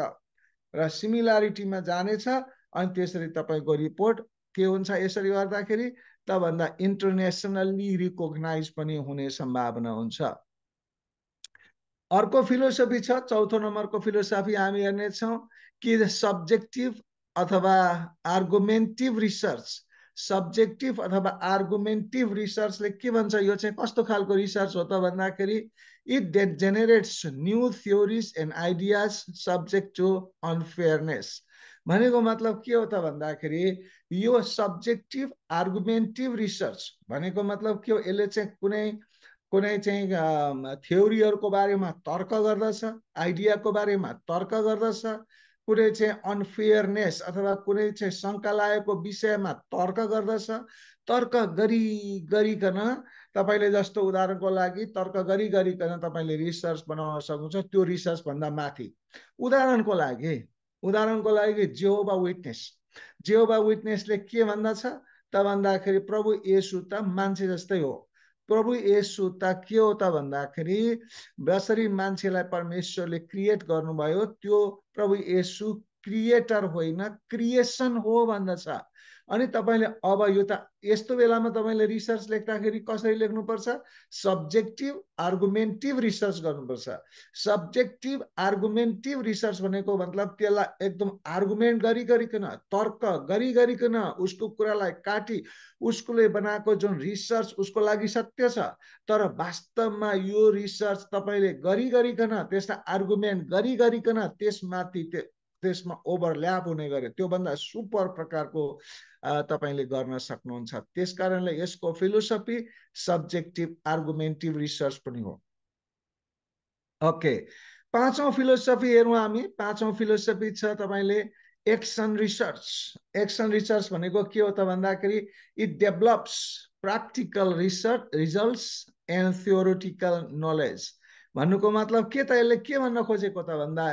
र सिमिल्यारिटीमा जानेछ। अनि त्यसरी तपाईको रिपोर्ट के हुन्छ यसरी गर्दाखेरि त भन्दा इन्टरनेशनली रिकग्नाइज पनि हुने सम्भावना हुन्छ। अर्को फिलोसफी छ, चौथो नम्बरको फिलोसफी हामी हेर्ने छौं कि सब्जेक्टिभ अथवा आर्गुमेन्टिभ रिसर्च। सब्जेक्टिभ अथवा आर्गुमेन्टिभ रिसर्चले के भन्छ, यो चाहिँ कस्तो खालको रिसर्च हो त भन्दाखेरि it generates new theories and ideas subject to unfairness. भनेको मतलब के हो त भन्दाखेरि यो सब्जेक्टिभ आर्गुमेन्टिभ रिसर्च भनेको मतलब के हो, यसले चाहिँ कुनै कुनै चाहिँ थ्योरीहरुको बारेमा तर्क गर्दछ, आइडियाको बारेमा तर्क गर्दछ, कुनै चाहिँ अनफेयरनेस अथवा कुनै चाहिँ शंका लागेको विषयमा तर्क गर्दछ। तर्क गरी गरिकन तपाईले जस्तो उदाहरणको लागि तर्क गरी गरिकन तपाईले रिसर्च बनाउन सक्नुहुन्छ, त्यो रिसर्च भन्दा माथि। उदाहरणको लागि उदाहरणको लागि जेहोवा विटनेस जेहोवा विटनेसले के भन्दछ त भन्दाखेरि प्रभु येशू त मान्छे जस्तै हो, प्रभु येशू त के हो त भन्दाखेरि जसरी मान्छेलाई परमेश्वरले क्रिएट गर्नुभयो त्यो प्रभु येशू क्रिएटर होइन क्रिएसन हो भन्दछ। अनि तपाईले अब यो त यस्तो बेलामा तपाईले रिसर्च लेख्दाखेरि कसरी लेख्नुपर्छ, सब्जेक्टिभ आर्गुमेन्टिभ रिसर्च गर्नुपर्छ। सब्जेक्टिभ आर्गुमेन्टिभ रिसर्च भनेको मतलब त्यसलाई एकदम आर्गुमेन्ट गरी गरिकन तर्क गरी गरिकन उसको कुरालाई काटी उसले बनाएको जुन रिसर्च उसको लागि सत्य छ, तर वास्तवमा यो रिसर्च तपाईले गरी गरिकन त्यसलाई आर्गुमेन्ट गरी गरिकन त्यसमाथि त्यसमा ओभरल्याप हुने गरे त्योभन्दा सुपर प्रकारको तपाईले गर्न सक्नुहुन्छ। त्यस कारणले यसको फिलोसफी सब्जेक्टिभ आर्गुमेन्टिभ रिसर्च पनि हो। ओके, पाँचौं फिलोसफी हेरौँ हामी। पाँचौं फिलोसफी छ तपाईले एक्सन रिसर्च। एक्सन रिसर्च भनेको के हो त भन्दाखेरि it develops practical research results and theoretical knowledge. भन्नुको मतलब के त, यसले के भन्न खोजेको त भन्दा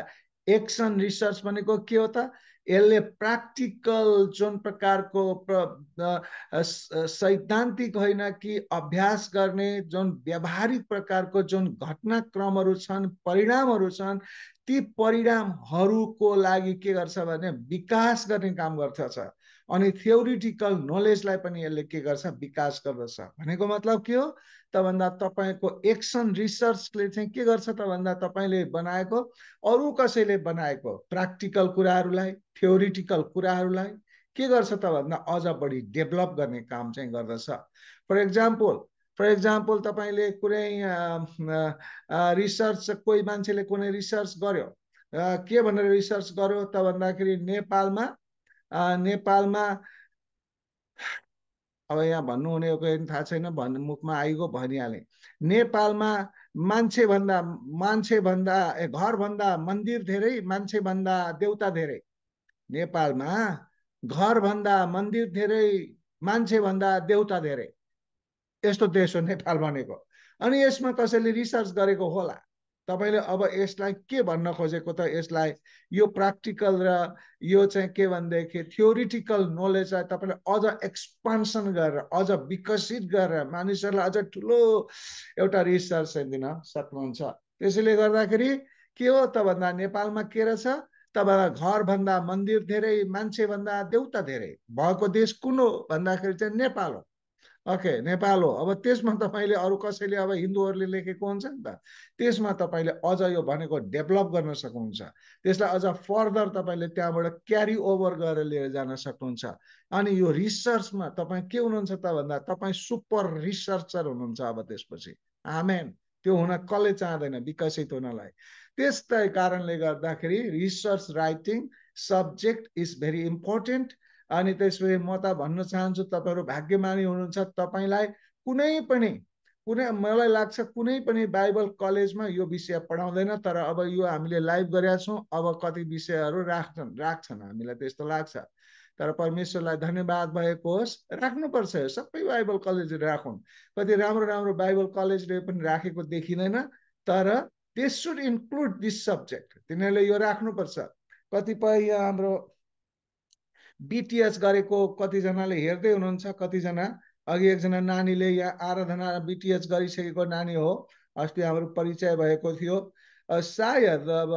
एक्सन रिसर्च भनेको के हो त, यसले प्राक्टिकल जुन प्रकारको सैद्धान्तिक होइन कि अभ्यास गर्ने जुन व्यावहारिक प्रकारको जुन घटनाक्रमहरू छन् परिणामहरू छन् ती परिणामहरूको लागि के गर्छ भने विकास गर्ने काम गर्दछ। अनि थ्योरिटिकल नलेजलाई पनि यसले के गर्छ विकास गर्दछ। भनेको मतलब के हो त भन्दा तपाईको एक्सन रिसर्चले चाहिँ के गर्छ त भन्दा तपाईले बनाएको अरू कसैले बनाएको प्राक्टिकल कुराहरूलाई थ्योरिटिकल कुराहरूलाई के गर्छ त भन्दा अझ बढी डेभलप गर्ने काम चाहिँ गर्दछ। फर एक्जाम्पल फर एक्जाम्पल तपाईले कुनै रिसर्च कोही मान्छेले कुनै रिसर्च गर्यो, के भनेर रिसर्च गर्यो त भन्दाखेरि नेपालमा नेपालमा अब यहाँ भन्नुहुने कोही थाहा छैन भन् मुखमा आइगयो भनिहाले, नेपालमा मान्छे भन्दा मान्छे भन्दा घर भन्दा मन्दिर धेरै, मान्छे भन्दा देउता धेरै। नेपालमा घर भन्दा मन्दिर धेरै, मान्छे भन्दा देउता धेरै, यस्तो देश हो नेपाल भनेको। अनि यसमा कसैले रिसर्च गरेको होला, तपाईले अब यसलाई के भन्न खोजेको त, यसलाई यो प्राक्टिकल र यो चाहिँ के भन्दाखेरि थ्योरिटिकल नलेजलाई तपाईले अझ एक्सपान्सन गरेर अझ विकसित गरेर मानिसहरूलाई अझ ठुलो एउटा रिसर्च चाहिँ दिन सक्नुहुन्छ। त्यसैले गर्दाखेरि के हो त भन्दा नेपालमा के रहेछ त भन्दा घर भन्दा मन्दिर धेरै, मान्छे भन्दा देउता धेरै भएको देश कुन हो भन्दाखेरि चाहिँ नेपाल हो। Okay, Nepalo. Aba त्यसमा तपाईले अरु कसैले अब हिन्दूहरुले लेखेको हुन्छ नि त त्यसमा तपाईले अझ यो भनेको डेभलप गर्न सक्नुहुन्छ त्यसलाई अझ फर्दर तपाईले त्यहाँबाट क्यारी ओभर गरेर लिएर जान सक्नुहुन्छ अनि यो रिसर्चमा तपाई के हुनुहुन्छ त भन्दा तपाई सुपर रिसर्चर हुनुहुन्छ अब त्यसपछि आमेन त्यो हुन कसले चाहदैन विकसित हुनलाई त्यसै कारणले गर्दाखेरि research writing subject is very important अनि त्यसैले म त भन्न चाहन्छु तपाईहरु भाग्यमानी हुनुहुन्छ तपाईलाई कुनै पनि कुनै मलाई लाग्छ कुनै पनि बाइबल कलेजमा यो विषय पढाउँदैन तर अब यो हामीले लाइभ गरेका छौं अब कति विषयहरु राख्छन् राख्छन् हामीलाई त्यस्तो लाग्छ तर परमेश्वरलाई धन्यवाद भएको होस् राख्नुपर्छ सबै बाइबल कलेजले राखौं कति राम्रो राम्रो बाइबल कलेजले पनि राखेको देखिदैन तर they should include this subject तिनीले यो राख्नुपर्छ कतिपय हाम्रो बीटीएस गरेको कति जनाले हेर्दै हुनुहुन्छ कति जना अघि एक जना नानीले या आराधना बीटीएस गरिसकेको नानी हो अस्ति हाम्रो परिचय भएको थियो सायद अब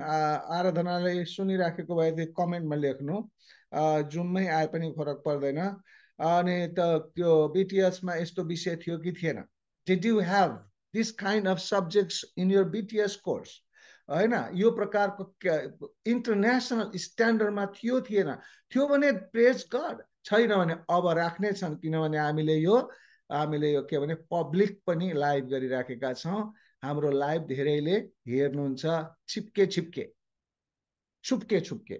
आराधनाले सुनिराखेको भए चाहिँ कमेन्टमा लेख्नु जुममै आए पनि फरक पर्दैन अनि त त्यो बीटीएसमा यस्तो विषय थियो कि थिएन did you have this kind of subjects in your BTS course हैन यो प्रकारको इन्टरनेशनल स्ट्यान्डर्डमा थियो थिएन थियो भने प्रेज गड छैन भने अब राख्ने छन् किनभने हामीले यो हामीले यो के भने पब्लिक पनि लाइभ गरिराखेका छौं हाम्रो लाइभ धेरैले हेर्नुहुन्छ छिपके छिपके छुपके छुपके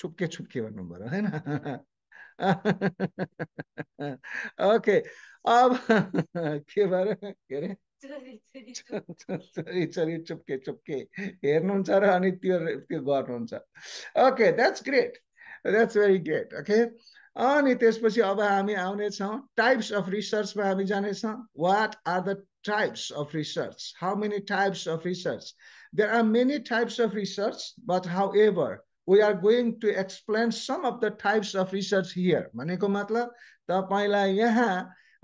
छुपके छुपके भन्नु पर्यो हैन ओके अब के भर के अरे चरी चरी चुपके चुपके हेर्नुहुन्छ र अनि त्यो त्यो गर्नुहुन्छ okay that's great that's very great okay अनि त्यसपछि अब हामी आउने छौं टाइप्स अफ रिसर्च मा हामी जाने छौं what are the types of research how many types of research there are many types of research but however we are going to explain some of the types of research here भनेको मतलब तपाईलाई यहाँ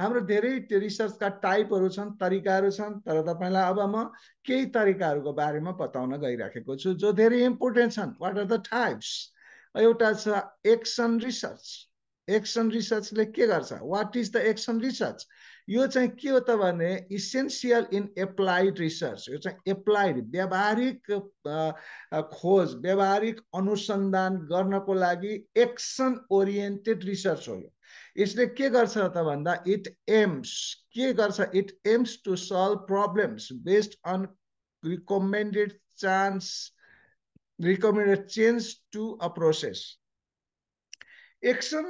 हाम्रो धेरै research का टाइपहरु छन् तरिकाहरु छन् तर तपाईलाई अब म केही तरिकाहरुको बारेमा बताउन गइराखेको छु जो धेरै इम्पोर्टेन्ट छन् व्हाट आर द टाइप्स एउटा छ एक्सन रिसर्च एक्सन रिसर्चले के गर्छ what is the action research यो चाहिँ के हो त भने इसेन्शियल इन एप्लाइड रिसर्च यो चाहिँ एप्लाइड व्यावहारिक खोज व्यावहारिक अनुसन्धान गर्नको लागि एक्सन ओरिएन्टेड रिसर्च हो यो यसले के गर्छ त भन्दा इट एम्स के गर्छ it aims to solve problems based on recommended chance recommended change to a process action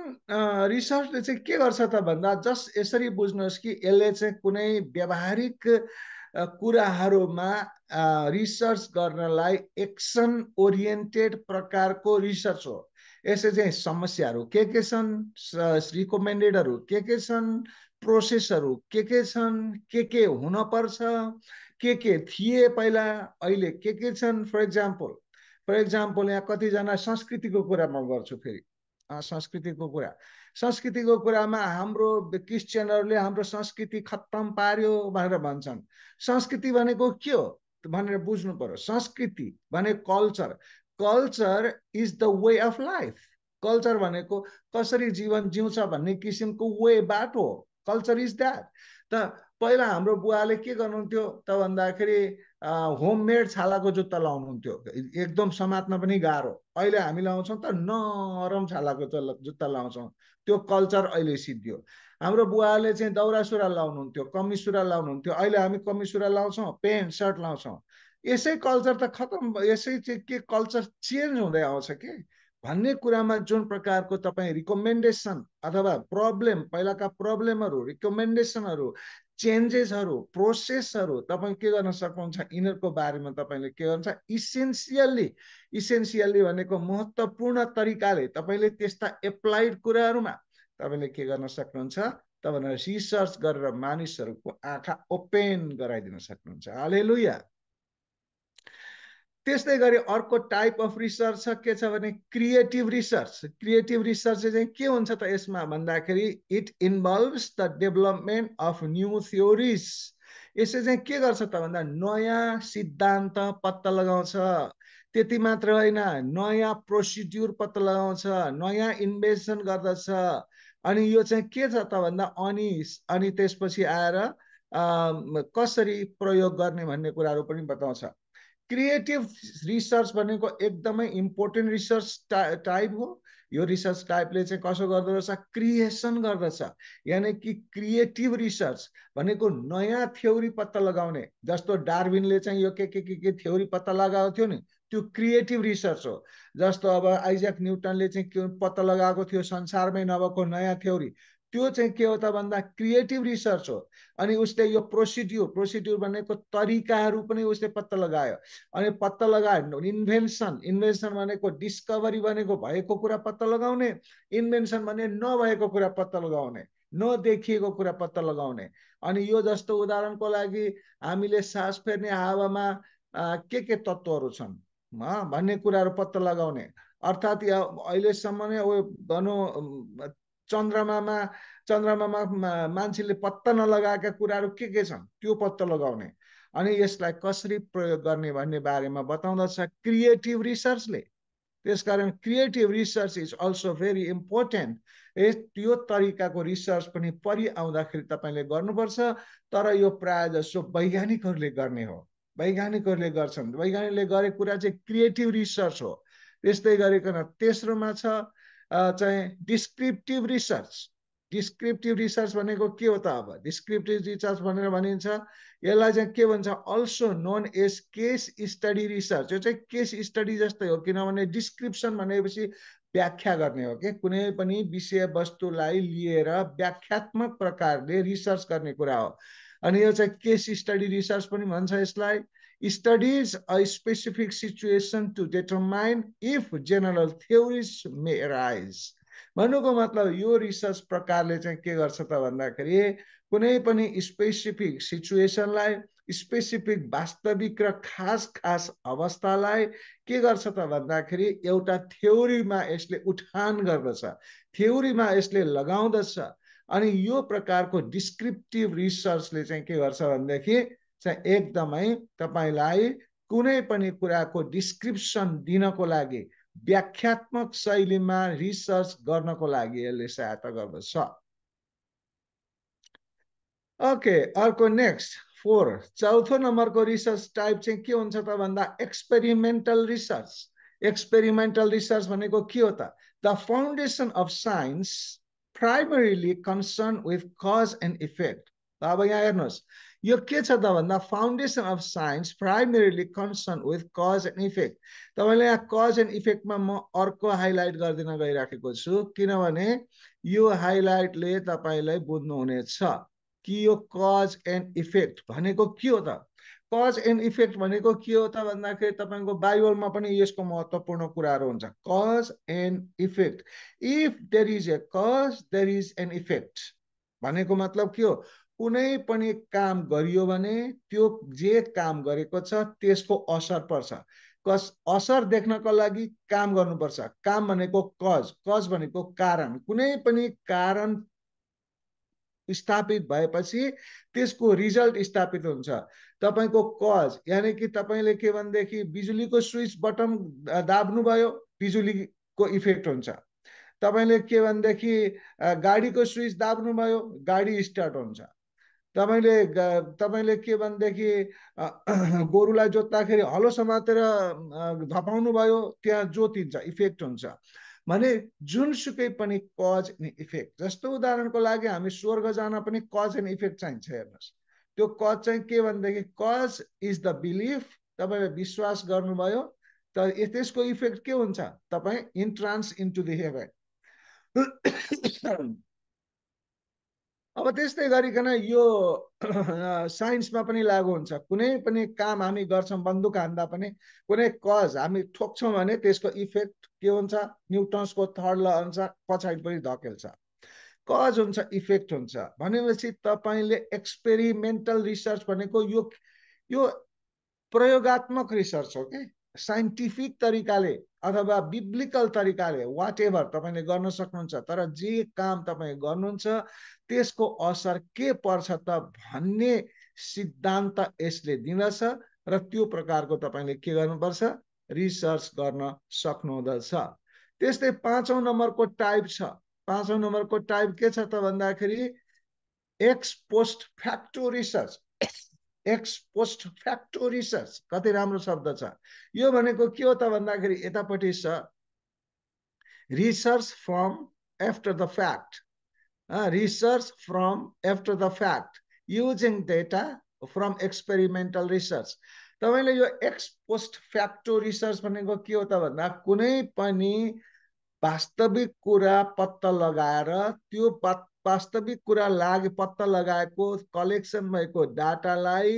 रिसर्चले चाहिँ के गर्छ त भन्दा जस्ट यसरी बुझ्नुहोस् कि यसले चाहिँ कुनै व्यावहारिक कुराहरुमा रिसर्च गर्नलाई एक्सन ओरिएन्टेड प्रकारको रिसर्च हो यसले चाहिँ समस्याहरु के के छन् रिकमेन्डेडहरु के के छन् प्रोसेसहरु के के छन् के के हुन पर्छ के के थिए पहिला अहिले के के छन् फर एक्जाम्पल फर एक्जाम्पल यहाँ कति जना संस्कृतिको कुरा म गर्छु फेरि संस्कृतिको कुरा संस्कृतिको कुरामा हाम्रो क्रिस्चियनहरुले हाम्रो संस्कृति खत्तम पार्यो भनेर भन्छन् संस्कृति भनेको के हो भनेर बुझ्नु पर्यो संस्कृति भनेको culture culture is the way of life culture भनेको कसरी जीवन जिउँछ भन्ने किसिमको वे बाटो कल्चर इज दैट त पहिला हाम्रो बुवाले के गर्नुहुन्थ्यो त भन्दाखेरि होममेड छालाको जुत्ता लाउनुहुन्थ्यो एकदम समात्न पनि गाह्रो अहिले हामी लाउँछौं त नरम छालाको जुत्ता लाउँछौं त्यो कल्चर अहिले सिद्धियो हाम्रो बुवाले चाहिँ दौरा सुरुवाल लाउनुहुन्थ्यो कमिज सुरुवाल लाउनुहुन्थ्यो अहिले हामी कमिज सुरुवाल लाउँछौं पेन्ट शर्ट लाउँछौं यसै कल्चर त खतम यसै चाहिँ के कल्चर चेन्ज हुँदै आउँछ के भन्ने कुरामा जुन प्रकारको तपाईं रिकमेन्डेसन अथवा प्रब्लम पहिलाका प्रब्लमहरु रिकमेन्डेसनहरु चेन्जेसहरु प्रोसेसहरु तपाईं के गर्न सक्नुहुन्छ इनरको बारेमा तपाईले के गर्नुहुन्छ इसेन्शियली इसेन्शियली भनेको महत्त्वपूर्ण तरिकाले तपाईले त्यस्ता एप्लाइड कुराहरुमा तपाईले के गर्न सक्नुहुन्छ त भनेर रिसर्च गरेर मानिसहरुको आँखा ओपन गराइदिन सक्नुहुन्छ हालेलुया त्यस्तै गरी अर्को टाइप अफ रिसर्च के छ भने क्रिएटिभ रिसर्च क्रिएटिभ रिसर्च चाहिँ के हुन्छ त यसमा भन्दाखेरि it involves the development of new theories यसले चाहिँ के गर्छ त भन्दा नयाँ सिद्धान्त पत्ता लगाउँछ त्यति मात्र होइन नयाँ प्रोसिड्युर पत्ता लगाउँछ नयाँ इन्भेन्सन गर्दछ अनि यो चाहिँ के छ त भन्दा अनि अनि त्यसपछि आएर कसरी प्रयोग गर्ने भन्ने कुराहरु पनि बताउँछ। क्रिएटिभ रिसर्च भनेको एकदमै इम्पोर्टेन्ट रिसर्च टाइप हो। यो रिसर्च टाइपले चाहिँ कसो गर्दछ, क्रिएसन गर्दछ, यानी कि क्रिएटिभ रिसर्च भनेको नयाँ थ्योरी पत्ता लगाउने। जस्तो डार्विनले चाहिँ यो के के के के थ्योरी पत्ता लगाएको थियो नि, त्यो क्रिएटिभ रिसर्च हो। जस्तो अब आइजक न्यूटनले चाहिँ के पत्ता लगाएको थियो संसारमै नभएको नयाँ थ्योरी, त्यो चाहिँ के हो त भन्दा क्रिएटिभ रिसर्च हो। अनि उसले यो प्रोसिड्युर प्रोसिड्युर भनेको तरिकाहरू पनि उसले पत्ता लगायो अनि पत्ता लगायो। इन्भेन्सन इन्भेन्सन भनेको डिस्कभरी भनेको भएको कुरा पत्ता लगाउने, इन्भेन्सन भने नभएको कुरा पत्ता लगाउने, नदेखिएको कुरा पत्ता लगाउने। अनि यो जस्तो उदाहरणको लागि हामीले सास फेर्ने हावामा के के तत्त्वहरू छन् भन्ने कुराहरू पत्ता लगाउने। अर्थात् अहिलेसम्म नै भनौँ चन्द्रमामा चन्द्रमामा मान्छेले पत्ता नलगाएका कुराहरू के के छन् त्यो पत्ता लगाउने अनि यसलाई कसरी प्रयोग गर्ने भन्ने बारेमा बताउँदछ क्रिएटिभ रिसर्चले। त्यसकारण creative research is also very important. त्यो तरिकाको रिसर्च पनि परि आउँदाखेरि तपाईले गर्नुपर्छ, तर यो प्राय जसो वैज्ञानिकहरूले गर्ने हो। वैज्ञानिकहरूले गर्छन्, वैज्ञानिकले गरेको कुरा चाहिँ क्रिएटिभ रिसर्च हो। त्यस्तै गरिकन तेस्रोमा छ चाहिँ डिस्क्रिप्टिभ रिसर्च। डिस्क्रिप्टिभ रिसर्च भनेको के हो त? अब डिस्क्रिप्टिभ रिसर्च भनेर भनिन्छ, यसलाई चाहिँ के भन्छ, also known as case study research. यो चाहिँ केस स्टडी जस्तै हो, किनभने डिस्क्रिप्सन भनेपछि व्याख्या गर्ने हो कि कुनै पनि विषय वस्तुलाई लिएर व्याख्यात्मक प्रकारले रिसर्च गर्ने कुरा हो। अनि यो चाहिँ केस स्टडी रिसर्च पनि भन्छ यसलाई। studies a specific situation to determine if general theories may arise. भन्नुको मतलब यो रिसर्च प्रकारले चाहिँ के गर्छ त भन्दाखेरि कुनै पनि स्पेसिफिक सिचुएसनलाई, स्पेसिफिक वास्तविक र खास खास अवस्थालाई के गर्छ त भन्दाखेरि एउटा थ्योरीमा यसले उठान गर्दछ, थ्योरीमा यसले लगाउँदछ। अनि यो प्रकारको डिस्क्रिप्टिभ रिसर्चले चाहिँ के गर्छ भनेदेखि चाहिँ एकदमै तपाईलाई कुनै पनि कुराको डिस्क्रिप्सन दिनको लागि व्याख्यात्मक शैलीमा रिसर्च गर्नको लागि यसले सहायता गर्दछ। ओके, अर्को नेक्स्ट फोर चौथो नम्बरको रिसर्च टाइप चाहिँ के हुन्छ त भन्दा एक्सपेरिमेन्टल रिसर्च। एक्सपेरिमेन्टल रिसर्च भनेको के हो त? The foundation of science primarily concern with cause and effect. अब यहाँ हेर्नुहोस्, यो के छ त भन्दा foundation of science primarily concern with cause and effect. तपाईँले यहाँ कज एन्ड इफेक्टमा म अर्को हाइलाइट गरिदिन गइराखेको छु, किनभने यो हाइलाइटले तपाईँलाई बुझ्नुहुनेछ कि यो कज एन्ड इफेक्ट भनेको के हो त। कज एन्ड इफेक्ट भनेको के हो त भन्दाखेरि तपाईँको बाइबलमा पनि यसको महत्त्वपूर्ण कुराहरू हुन्छ। Cause and effect, if there is a cause there is an effect भनेको मतलब के हो? कुनै पनि काम गरियो भने त्यो जे काम गरेको छ त्यसको असर पर्छ। कस असर देख्नको लागि काम गर्नुपर्छ। काम भनेको कज, कज भनेको कारण। कुनै पनि कारण स्थापित भएपछि त्यसको रिजल्ट स्थापित हुन्छ। तपाईको कज यानी कि तपाईले के भनेदेखि बिजुलीको स्विच बटन दाब्नुभयो, बिजुलीको इफेक्ट हुन्छ। तपाईले के भनेदेखि गाडीको स्विच दाब्नुभयो, गाडी स्टार्ट हुन्छ। तपाईले तपाईले के भनेदेखि गोरुलाई जोत्दाखेरि हलो समातेर धपाउनु भयो, त्यहाँ जोतिन्छ, इफेक्ट हुन्छ। भने जुनसुकै पनि कज एन्ड इफेक्ट। जस्तो उदाहरणको लागि हामी स्वर्ग जान पनि कज एन्ड इफेक्ट चाहिन्छ। हेर्नुहोस्, त्यो कज चाहिँ के भनेदेखि कज इज द बिलिफ। तपाईँले विश्वास गर्नुभयो त त्यसको इफेक्ट के हुन्छ? तपाईँ इन्ट्रान्स इन्टु द हेभन। अब त्यस्तै गरिकन यो साइन्समा पनि लागु हुन्छ। कुनै पनि काम हामी गर्छौँ, बन्दुक हान्दा पनि कुनै कज हामी ठोक्छौँ भने त्यसको इफेक्ट के हुन्छ? न्युटन्सको थर्ड ल अनुसार पछाडिपट्टि धकेल्छ। कज हुन्छ, इफेक्ट हुन्छ। भनेपछि तपाईँले एक्सपेरिमेन्टल रिसर्च भनेको यो यो प्रयोगात्मक रिसर्च हो कि साइन्टिफिक तरिकाले अथवा बिब्लिकल तरिकाले वाट एभर तपाईँले गर्न सक्नुहुन्छ, तर जे काम तपाईँ गर्नुहुन्छ त्यसको असर के पर्छ त भन्ने सिद्धान्त यसले दिँदछ र त्यो प्रकारको तपाईँले के गर्नुपर्छ? रिसर्च गर्न सक्नुहुँदछ। त्यस्तै पाँचौँ नम्बरको टाइप छ पाँचौं नम्बरको टाइप के छ त भन्दाखेरि ex post facto research. Ex post facto research कति राम्रो शब्द छ। यो भनेको के हो त भन्दाखेरि यतापट्टि छ research from after the fact, research from after the fact using data from experimental research. तपाईले यो एक्स पोस्ट फ्याक्टो रिसर्च भनेको के हो त भन्दा कुनै पनि वास्तविक कुरा पत्ता लगाएर त्यो वास्तविक कुरा लागे पत्ता लगाएको कलेक्सन भएको डाटालाई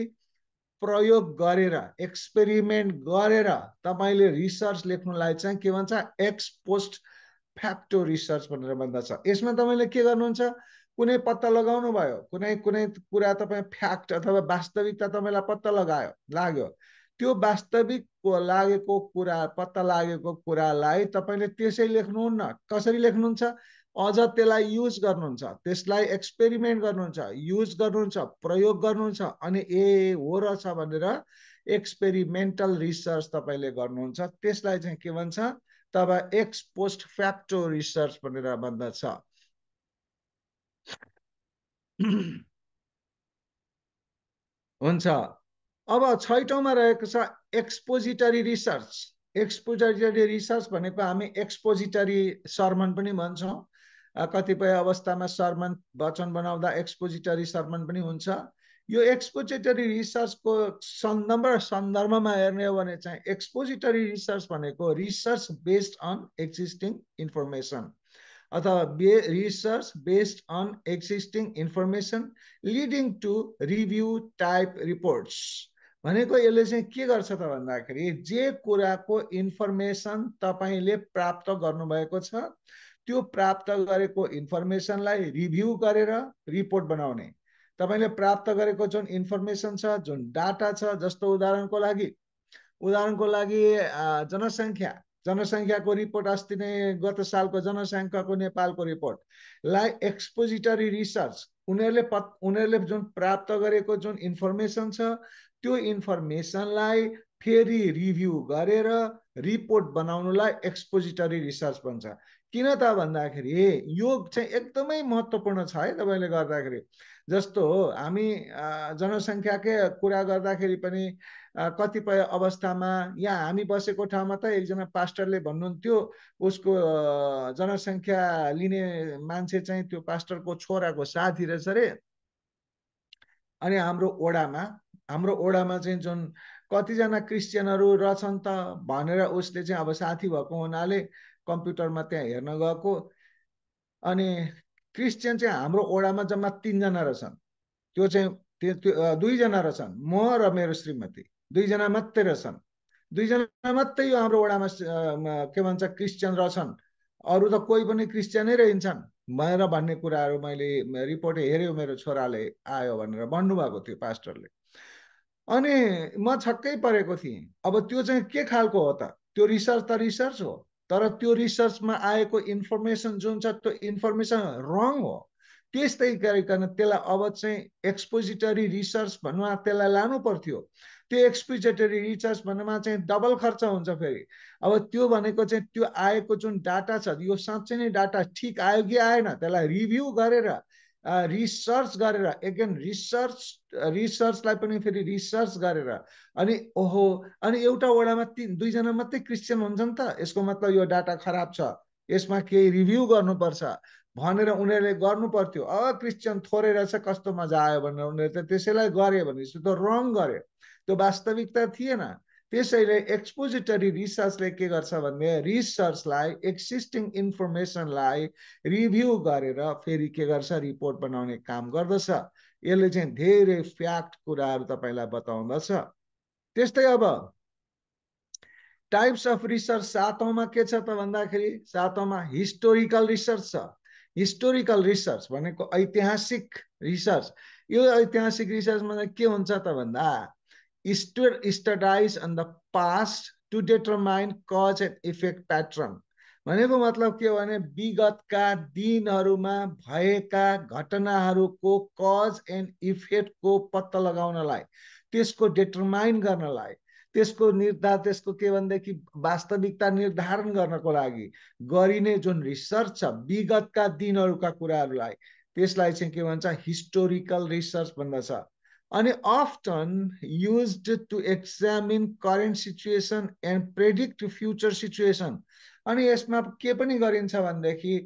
प्रयोग गरेर एक्सपेरिमेन्ट गरेर तपाईले रिसर्च लेख्नुलाई चाहिँ के भन्छ एक्स पोस्ट फ्याक्टो रिसर्च भनेर भन्छ। यसमा तपाईले के गर्नुहुन्छ कुनै पत्ता लगाउनु भयो, कुनै कुनै कुरा तपाई फ्याक्ट अथवा वास्तविकता तपाईलाई पत्ता लगायो लाग्यो, त्यो वास्तविक लागेको कुरा पत्ता लागेको कुरालाई तपाईले त्यसै लेख्नुहुन्न। कसरी लेख्नुहुन्छ? अझ त्यसलाई युज गर्नुहुन्छ, त्यसलाई एक्सपेरिमेन्ट गर्नुहुन्छ, युज गर्नुहुन्छ, प्रयोग गर्नुहुन्छ अनि ए हो र छ भनेर एक्सपेरिमेन्टल रिसर्च तपाईले गर्नुहुन्छ। त्यसलाई चाहिँ के भन्छ तब एक्स पोस्ट फ्याक्टो रिसर्च भनेर भन्छ। हुन्छ, अब छैटौँमा रहेको छ एक्सपोजिटरी रिसर्च। एक्सपोजिटरी रिसर्च भनेको हामी एक्सपोजिटरी सर्मन पनि भन्छौँ, कतिपय अवस्थामा सर्मन वचन बनाउँदा एक्सपोजिटरी सर्मन पनि हुन्छ। यो एक्सपोजिटरी रिसर्चको सन्दर्भ सन्दर्भमा हेर्ने हो भने चाहिँ एक्सपोजिटरी रिसर्च भनेको research based on existing information अथवा बे research based on existing information leading to review type reports. भनेको यसले चाहिँ के गर्छ त भन्दाखेरि जे कुराको इन्फर्मेसन तपाईँले प्राप्त गर्नुभएको छ त्यो प्राप्त गरेको इन्फर्मेसनलाई रिभ्यू गरेर रिपोर्ट बनाउने। तपाईँले प्राप्त गरेको जुन इन्फर्मेसन छ जुन डाटा छ, जस्तो उदाहरणको लागि उदाहरणको लागि जनसङ्ख्या जनसङ्ख्याको रिपोर्ट अस्ति नै गत सालको जनसङ्ख्याको नेपालको रिपोर्टलाई एक्सपोजिटरी रिसर्च उनीहरूले पत उनीहरूले जुन प्राप्त गरेको जुन इन्फर्मेसन छ त्यो इन्फर्मेसनलाई फेरि रिभ्यू गरेर रिपोर्ट बनाउनुलाई एक्सपोजिटरी रिसर्च भन्छ। किन त भन्दाखेरि यो चाहिँ एकदमै महत्त्वपूर्ण छ है। तपाईँले गर्दाखेरि जस्तो हामी जनसङ्ख्याकै कुरा गर्दाखेरि पनि कतिपय अवस्थामा यहाँ हामी बसेको ठाउँमा त एकजना पास्टरले भन्नुहुन्थ्यो उसको जनसङ्ख्या लिने मान्छे चाहिँ त्यो पास्टरको छोराको साथी रहेछ अरे। अनि हाम्रो ओडामा हाम्रो ओडामा चाहिँ जुन कतिजना क्रिस्चियनहरू रहेछन् त भनेर उसले चाहिँ अब साथी भएको हुनाले कम्प्युटरमा त्यहाँ हेर्न गएको, अनि क्रिस्चियन चाहिँ हाम्रो ओडामा जम्मा तीनजना रहेछन्, त्यो चाहिँ त्यो दुईजना रहेछन् म र मेरो श्रीमती दुईजना मात्रै रहेछन्, दुईजना मात्रै यो हाम्रो ओडामा के भन्छ क्रिस्चियन रहेछन्, अरू त कोही पनि क्रिस्चियनै रहन्छन् भनेर भन्ने कुराहरू मैले रिपोर्ट हेऱ्यो मेरो छोराले आयो भनेर भन्नुभएको थियो पास्टरले। अनि म छक्कै परेको थिएँ। अब त्यो चाहिँ के खालको हो त? त्यो रिसर्च त रिसर्च हो तर त्यो रिसर्चमा आएको इन्फर्मेसन जुन छ त्यो इन्फर्मेसन रङ हो। त्यस्तै गरिकन त्यसलाई अब चाहिँ एक्सपोजिटरी रिसर्च भन्नुमा त्यसलाई लानु पर्थ्यो, त्यो एक्सपोजिटरी रिसर्च भन्नुमा चाहिँ डबल खर्च हुन्छ फेरि। अब त्यो भनेको चाहिँ त्यो आएको जुन डाटा छ यो साँच्चै नै डाटा ठिक आयो कि आएन त्यसलाई रिभ्यू गरेर रिसर्च गरेर एगेन रिसर्च रिसर्चलाई पनि फेरि रिसर्च गरेर अनि ओहो अनि एउटा वडामा तिन दुईजना मात्रै क्रिस्चियन हुन्छन् त यसको मतलब यो डाटा खराब छ, यसमा केही रिभ्यू गर्नुपर्छ भनेर उनीहरूले गर्नु पर्थ्यो। अ क्रिस्चियन थोरै रहेछ कस्तो मजा आयो भनेर उनीहरूले त त्यसैलाई गरे भनेपछि त रङ गरे, त्यो वास्तविकता थिएन। त्यसैले एक्सपोजिटरी रिसर्चले के गर्छ भने रिसर्चलाई एक्जिस्टिङ इन्फर्मेसनलाई रिभ्यू गरेर फेरि के गर्छ रिपोर्ट बनाउने काम गर्दछ। यसले चाहिँ धेरै फ्याक्ट कुराहरू तपाईँलाई बताउँदछ। त्यस्तै अब टाइप्स अफ रिसर्च सातौँमा के छ त भन्दाखेरि सातौँमा हिस्टोरिकल रिसर्च छ। हिस्टोरिकल रिसर्च भनेको ऐतिहासिक रिसर्च। यो ऐतिहासिक रिसर्चमा के हुन्छ त भन्दा studies on the past to determine cause and effect pattern. भनेको मतलब के हो भने विगतका दिनहरूमा भएका घटनाहरूको कज एन्ड इफेक्टको पत्ता लगाउनलाई त्यसको डिटरमाइन गर्नलाई त्यसको निर्धार त्यसको के भन्देखि वास्तविकता निर्धारण गर्नको लागि गरिने जुन रिसर्च छ विगतका दिनहरुका कुराहरुलाई त्यसलाई चाहिँ के भन्छ हिस्टोरिकल रिसर्च भन्दछ अनि often used to examine current situation and predict future situation अनि यसमा के पनि गरिन्छ भन्देखि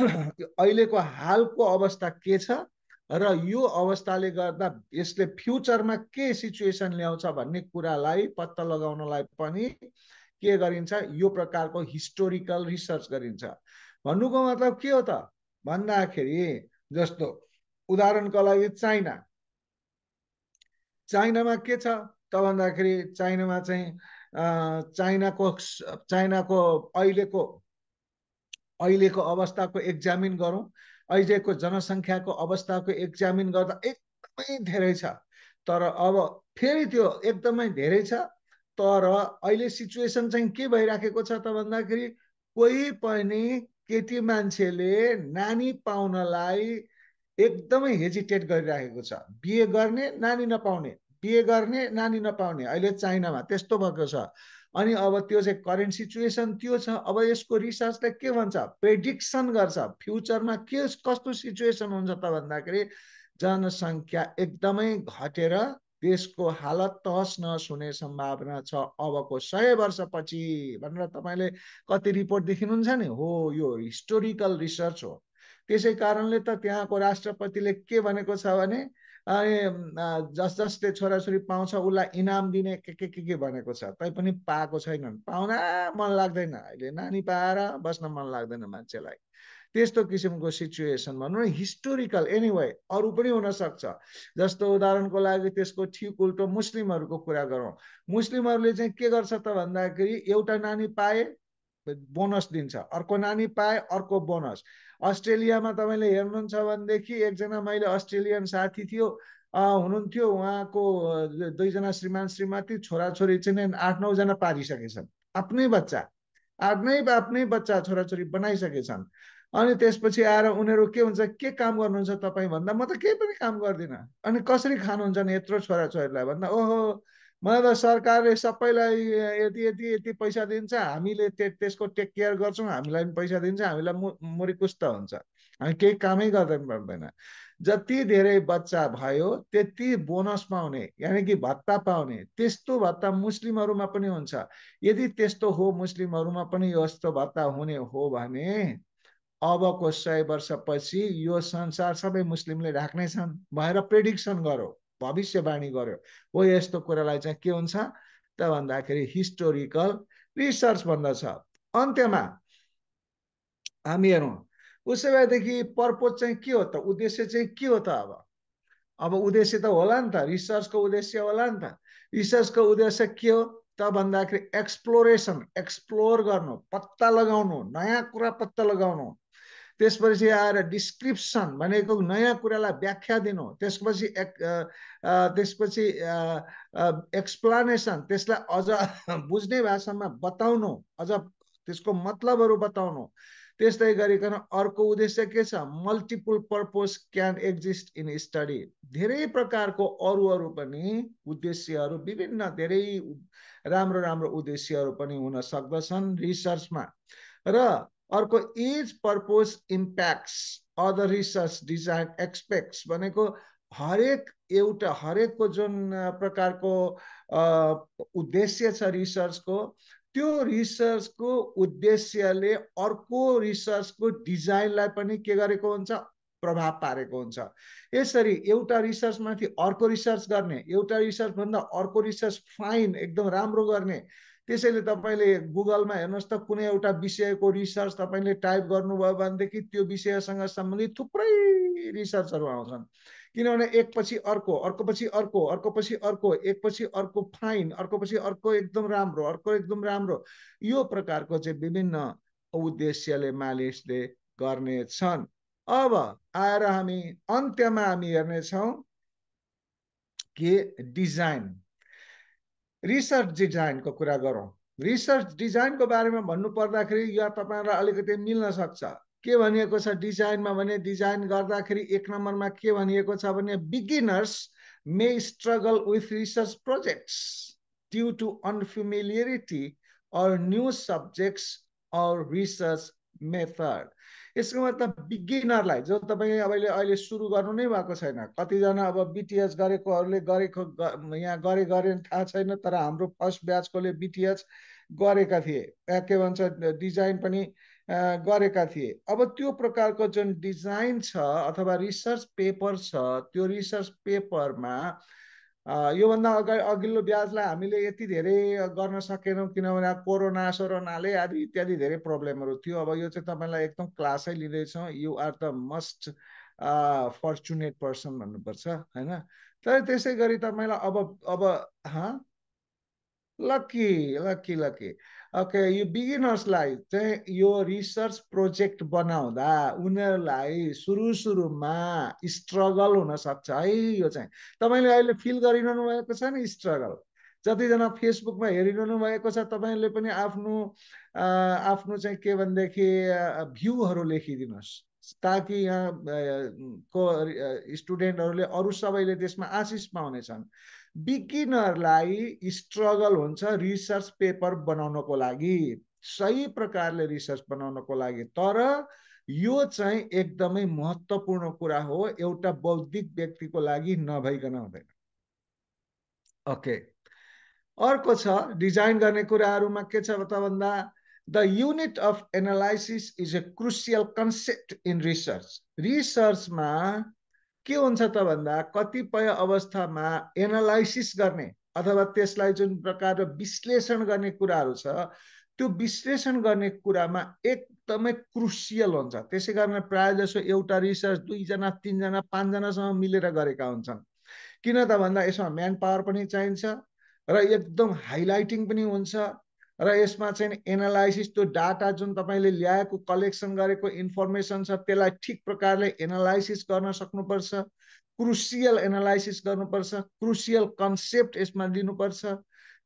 अहिलेको हालको अवस्था के छ र यो अवस्थाले गर्दा यसले फ्युचरमा के सिचुएसन ल्याउँछ भन्ने कुरालाई पत्ता लगाउनलाई पनि के गरिन्छ यो प्रकारको हिस्टोरिकल रिसर्च गरिन्छ भन्नुको मतलब के हो त भन्दाखेरि जस्तो उदाहरणको लागि चाइना चाइनामा के छ त भन्दाखेरि चाइनामा चाहिँ चाइनाको चाइनाको अहिलेको अहिलेको अवस्थाको एक्जामिन गरौं अहिलेको जनसंख्याको अवस्थाको एक्जामिन गर्दा एकदमै धेरै छ तर अब फेरि त्यो एकदमै धेरै छ तर अहिले सिचुएसन चाहिँ के भइराखेको छ त भन्दाखेरि कोही पनि केटी मान्छेले नानी पाउनलाई एकदमै हेजिटेट गरिराखेको छ बिहे गर्ने नानी नपाउने बिहे गर्ने नानी नपाउने अहिले चाइनामा त्यस्तो भएको छ अनि अब त्यो चाहिँ करेन्ट सिचुएसन त्यो छ अब यसको रिसर्चले के भन्छ प्रेडिक्सन गर्छ फ्युचरमा के कस्तो सिचुएसन हुन्छ त भन्दाखेरि जनसंख्या एकदमै घटेर देशको हालत तहस नहस हुने सम्भावना छ अबको सय वर्षपछि भनेर तपाईले कति रिपोर्ट देखिनुहुन्छ नि हो यो हिस्टोरिकल रिसर्च हो त्यसै कारणले त त्यहाँको राष्ट्रपतिले के भनेको छ भने अनि जस जसले छोराछोरी पाउँछ उलाई इनाम दिने के के के के भनेको छ तै पनि पाएको छैनन् पाउन मन लाग्दैन अहिले नानी पाएर बस्न मन लाग्दैन मान्छेलाई त्यस्तो किसिमको सिचुएसन भन्नु हिस्टोरिकल एनीवे अरु पनि हुन सक्छ जस्तो उदाहरणको लागि त्यसको ठीक उल्टो मुस्लिमहरुको कुरा गरौं मुस्लिमहरुले चाहिँ के गर्छ त भन्दाखेरि एउटा नानी पाए बोनस दिन्छ अर्को नानी पाए अर्को बोनस अस्ट्रेलियामा तपाईले हेर्नुहुन्छ भनेदेखि एकजना मैले अस्ट्रेलियन साथी थियो हुनुहुन्थ्यो उहाँको दुई जना श्रीमान श्रीमती छोराछोरी चाहिँ आठ नौ जना पारिसकेछन् आफ्नै बच्चा आफ्नै आफ्नै बच्चा छोराछोरी बनाइसकेछन् अनि त्यसपछि आएर उनीहरु के हुन्छ के काम गर्नुहुन्छ तपाई भन्दा म त केही पनि काम गर्दिन अनि कसरी खानुहुन्छ नि यत्रो छोराछोरीलाई भन्दा ओहो मलाई त सरकारले सबैलाई यति यति यति पैसा दिन्छ हामीले त्यसको टेक केयर गर्छौं हामीलाई पनि पैसा दिन्छ हामीलाई मुरिकुस्त हुन्छ हामी केही कामै गर्दैन पर्दैन जति धेरै बच्चा भयो त्यति बोनस पाउने यानी कि भत्ता पाउने त्यस्तो भत्ता मुस्लिमहरुमा पनि हुन्छ यदि त्यस्तो हो मुस्लिमहरुमा पनि यस्तो भत्ता हुने हो भने अबको सय वर्षपछि यो संसार सबै मुस्लिमले राख्नै छन् भनेर प्रेडिक्सन गर्यो भविष्यवाणी गर्यो हो यस्तो कुरालाई चाहिँ के हुन्छ त भन्दाखेरि हिस्टोरिकल रिसर्च भन्दछ अन्त्यमा हामी हेरौं उसै भएदेखि पर्पोज चाहिँ के हो त उद्देश्य चाहिँ के हो त अब अब उद्देश्य त होला नि त रिसर्चको उद्देश्य होला नि त रिसर्चको उद्देश्य के हो त भन्दाखेरि एक्सप्लोरेसन एक्सप्लोर गर्नु पत्ता लगाउनु नयाँ कुरा पत्ता लगाउनु त्यसपछि आएर डिस्क्रिप्सन भनेको नयाँ कुरालाई व्याख्या दिनु त्यसपछि त्यसपछि एक्सप्लेनेसन त्यसलाई अझ बुझ्ने भाषामा बताउनु अझ त्यसको मतलबहरु बताउनु त्यस्तै गरिकन अर्को उद्देश्य के छ multiple purpose can exist in study धेरै प्रकारको अरु अरु पनि उद्देश्यहरु विभिन्न धेरै राम्रो राम्रो उद्देश्यहरु पनि हुन सक्दछन् रिसर्चमा र अर्को is purpose impacts other research design expects भनेको हरेक एउटा हरेकको जुन प्रकारको उद्देश्य छ रिसर्चको त्यो रिसर्चको उद्देश्यले अर्को रिसर्चको डिजाइनलाई पनि के गरेको हुन्छ प्रभाव पारेको हुन्छ यसरी एउटा रिसर्चमाथि अर्को रिसर्च गर्ने एउटा रिसर्च भन्दा अर्को रिसर्च फाइन एकदम राम्रो गर्ने त्यसैले तपाईले गुगलमा हेर्नुस् त कुनै एउटा विषयको रिसर्च तपाईले टाइप गर्नुभयो भनेदेखि त्यो विषयसँग सम्बन्धित थुप्रै रिसर्चहरु आउँछन् किनभने एकपछि अर्को अर्कोपछि अर्को अर्कोपछि अर्को एकपछि अर्को फाइन अर्कोपछि अर्को एकदम राम्रो अर्को एकदम राम्रो यो प्रकारको चाहिँ विभिन्न उद्देश्यले मानिसले गर्ने छन् अब आएर हामी अन्त्यमा हामी हेर्ने छौं के डिजाइन रिसर्च डिजाइनको कुरा गरौं रिसर्च डिजाइनको बारेमा भन्नु पर्दाखेरि या तपाईहरुलाई अलिकति मिल्न सक्छ के भनिएको छ डिजाइनमा भने डिजाइन गर्दाखेरि एक नम्बरमा के भनिएको छ भने beginners may struggle with research projects due to unfamiliarity or new subjects or research method. यसको मतलब बिगिनरलाई जो तपाईले अहिले अहिले सुरु गर्नु नै भएको छैन, कतिजना अब बीटीएच गरेकोहरुले गरेको यहाँ गरे गरेन थाहा छैन, तर हाम्रो फर्स्ट ब्याचकोले बीटीएच गरेका थिए, के भन्छ डिजाइन पनि गरेका थिए। अब त्यो प्रकारको जुन डिजाइन छ अथवा रिसर्च पेपर छ, त्यो रिसर्च पेपरमा यो भन्दा अगाडि अघिल्लो ब्याचलाई हामीले यति धेरै गर्न सकेनौं किनभने कोरोना सोरोनाले आदि इत्यादि धेरै प्रब्लमहरु थियो। अब यो चाहिँ तपाईलाई एकदम क्लासै लिदै छौ, you are the most fortunate person भन्नुपर्छ हैन। तर त्यसै गरी तपाईलाई अब अब ह लकी लकी लकी ओके यो बिगिनर्सलाई चाहिँ यो रिसर्च प्रोजेक्ट बनाउँदा उनीहरुलाई सुरु सुरुमा स्ट्रगल हुन सक्छ है। यो चाहिँ तपाईले अहिले फिल गरिरहनु भएको छ नि स्ट्रगल, जतिजना फेसबुकमा हेरिरहनु भएको छ तपाईले पनि आफ्नो आफ्नो चाहिँ के भन्देखि भ्यूहरु लेखिदिनुस् ताकि यहाँ को स्टुडेन्टहरुले अरु सबैले त्यसमा आशिष पाउनेछन्। बिगिनरलाई स्ट्रगल हुन्छ रिसर्च पेपर बनाउनको लागि, सही प्रकारले रिसर्च बनाउनको लागि। तर यो चाहिँ एकदमै महत्त्वपूर्ण कुरा हो, एउटा बौद्धिक व्यक्तिको लागि नभइकन हुँदैन। ओके, अर्को छ डिजाइन गर्ने कुराहरुमा के छ त भन्दा the unit of analysis is a crucial concept in research. रिसर्चमा के हुन्छ त भन्दा कतिपय अवस्थामा एनालाइसिस गर्ने अथवा त्यसलाई जुन प्रकारले विश्लेषण गर्ने कुराहरु छ त्यो विश्लेषण गर्ने कुरामा एकदमै क्रुसियल हुन्छ। त्यसै कारण प्रायजसो एउटा रिसर्च दुई जना तीन जना पाँच जनासँग मिलेर गरेका हुन्छन्, किन त भन्दा यसमा म्यान पावर पनि चाहिन्छ र एकदम हाइलाइटिङ पनि हुन्छ र यसमा चाहिँ एनालाइसिस त्यो डाटा जुन तपाईले ल्याएको कलेक्सन गरेको इन्फर्मेसन छ त्यसलाई ठीक प्रकारले एनालाइसिस गर्न सक्नुपर्छ, क्रुसियल एनालाइसिस गर्नुपर्छ, क्रुसियल कन्सेप्ट यसमा दिनुपर्छ।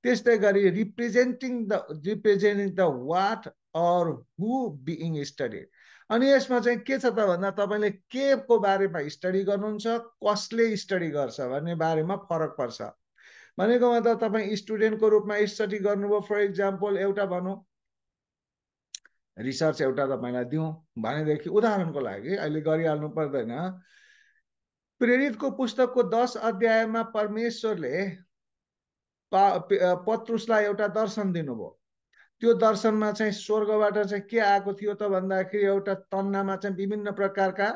त्यस्तै गरी representing the representing the what or who being studied. अनि यसमा चाहिँ के छ त भन्दा तपाईले केको बारेमा स्टडी गर्नुहुन्छ, कसले स्टडी गर्छ भन्ने बारेमा फरक पर्छ। भनेको मतलब तपाई स्टुडेन्ट को रूपमा स्टडी गर्नुभयो, फर एक्जाम्पल एउटा भनौं रिसर्च एउटा तपाईलाई दिउँ भनेदेखि उदाहरणको लागि अहिले गरिहाल्नु पर्दैन, प्रेरितको पुस्तकको दश अध्यायमा परमेश्वरले पत्रुसलाई एउटा दर्शन दिनुभयो। त्यो दर्शनमा चाहिँ स्वर्गबाट चाहिँ के आएको थियो त भन्दाखेरि एउटा तन्नामा चाहिँ विभिन्न प्रकारका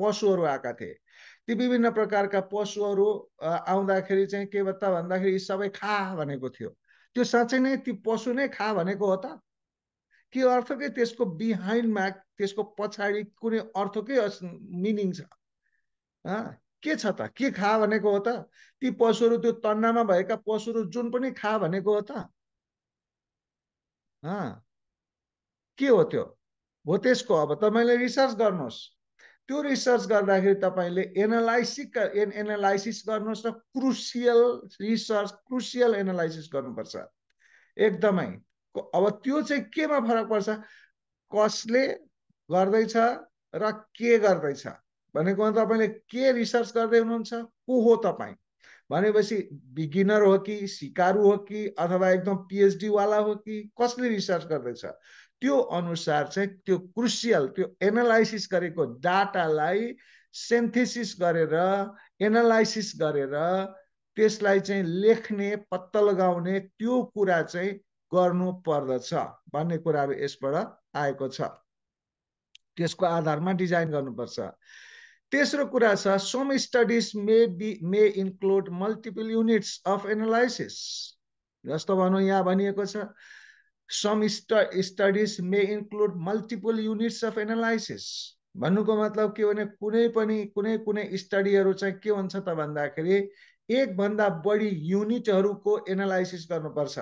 पशुहरू आएका थिए। ती विभिन्न प्रकारका पशुहरू आउँदाखेरि चाहिँ के भत्ता भन्दाखेरि सबै खा भनेको थियो। त्यो साच्चै नै ती पशु नै खा भनेको हो त? के अर्थकै त्यसको बिहाइन्डमा त्यसको पछाडी कुनै अर्थकै मिनिङ छ। ह के छ त? के खा भनेको हो त? ती पशुहरू त्यो तन्नामा भएका पशुहरू जुन पनि खा भनेको हो त? ह के हो त्यो? हो त्यसको अब तपाईले रिसर्च गर्नुस्। त्यो रिसर्च गर्दाखेरि तपाईले एनालाइसिस एन एनालाइसिस गर्नुस् र क्रुसियल रिसर्च क्रुसियल एनालाइसिस गर्नुपर्छ एकदमै। अब त्यो चाहिँ केमा फरक पर्छ, कसले गर्दैछ र के गर्दैछ भनेको तपाईले के रिसर्च गर्दै हुनुहुन्छ, को हो तपाईं भनेपछि बिगिनर हो कि सिकारु हो कि अथवा एकदम पीएचडी वाला हो कि, कसले रिसर्च गर्दैछ त्यो अनुसार चाहिँ त्यो क्रुसियल त्यो एनालाइसिस गरेको डाटालाई सिन्थेसिस गरेर एनालाइसिस गरेर त्यसलाई चाहिँ लेख्ने पत्ता लगाउने त्यो कुरा चाहिँ गर्नु पर्दछ भन्ने कुराहरु यसबाट आएको छ। त्यसको आधारमा डिजाइन गर्नुपर्छ। तेस्रो कुरा छ some studies may be may include multiple units of analysis. जस्तो भनौं यहाँ भनिएको छ Some stu studies may include multiple units of analysis. भन्नुको मतलब के भने कुनै पनि कुनै कुनै स्टडीहरु चाहिँ के हुन्छ त भन्दाखेरि एक भन्दा बढी युनिटहरुको एनालाइसिस गर्नुपर्छ।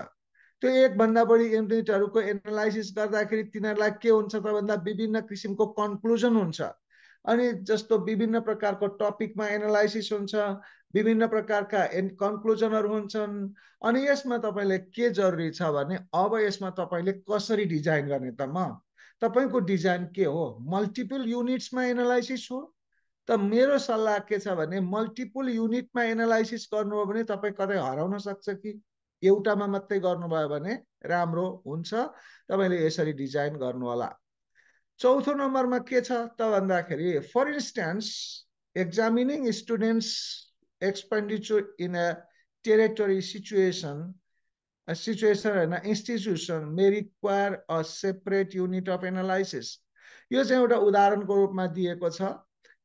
त्यो एक भन्दा बढी युनिटहरुको एनालाइसिस गर्दाखेरि तिनीहरुलाई के हुन्छ त भन्दा विभिन्न किसिमको कन्क्लुजन हुन्छ। अनि जस्तो विभिन्न प्रकारको टपिकमा एनालाइसिस हुन्छ, विभिन्न प्रकारका कन्क्लुजनहरु हुन्छन्। अनि यसमा तपाईले के जरुरी छ भने अब यसमा तपाईले कसरी डिजाइन गर्ने त म? तपाईको डिजाइन के हो? मल्टिपल युनिट्समा एनालाइसिस हो। त मेरो सल्लाह के छ भने मल्टिपल युनिटमा एनालाइसिस गर्नु हो भने तपाई कतै हराउन सक्छ कि एउटामा मात्रै गर्नुभयो भने राम्रो हुन्छ। तपाईले यसरी डिजाइन गर्नु होला। चौथो नम्बरमा के छ त भन्दाखेरि for instance examining students expenditure in a territory situation a situation हैन institution may require a separate unit of analysis. यो चाहिँ एउटा उदाहरणको रूपमा दिएको छ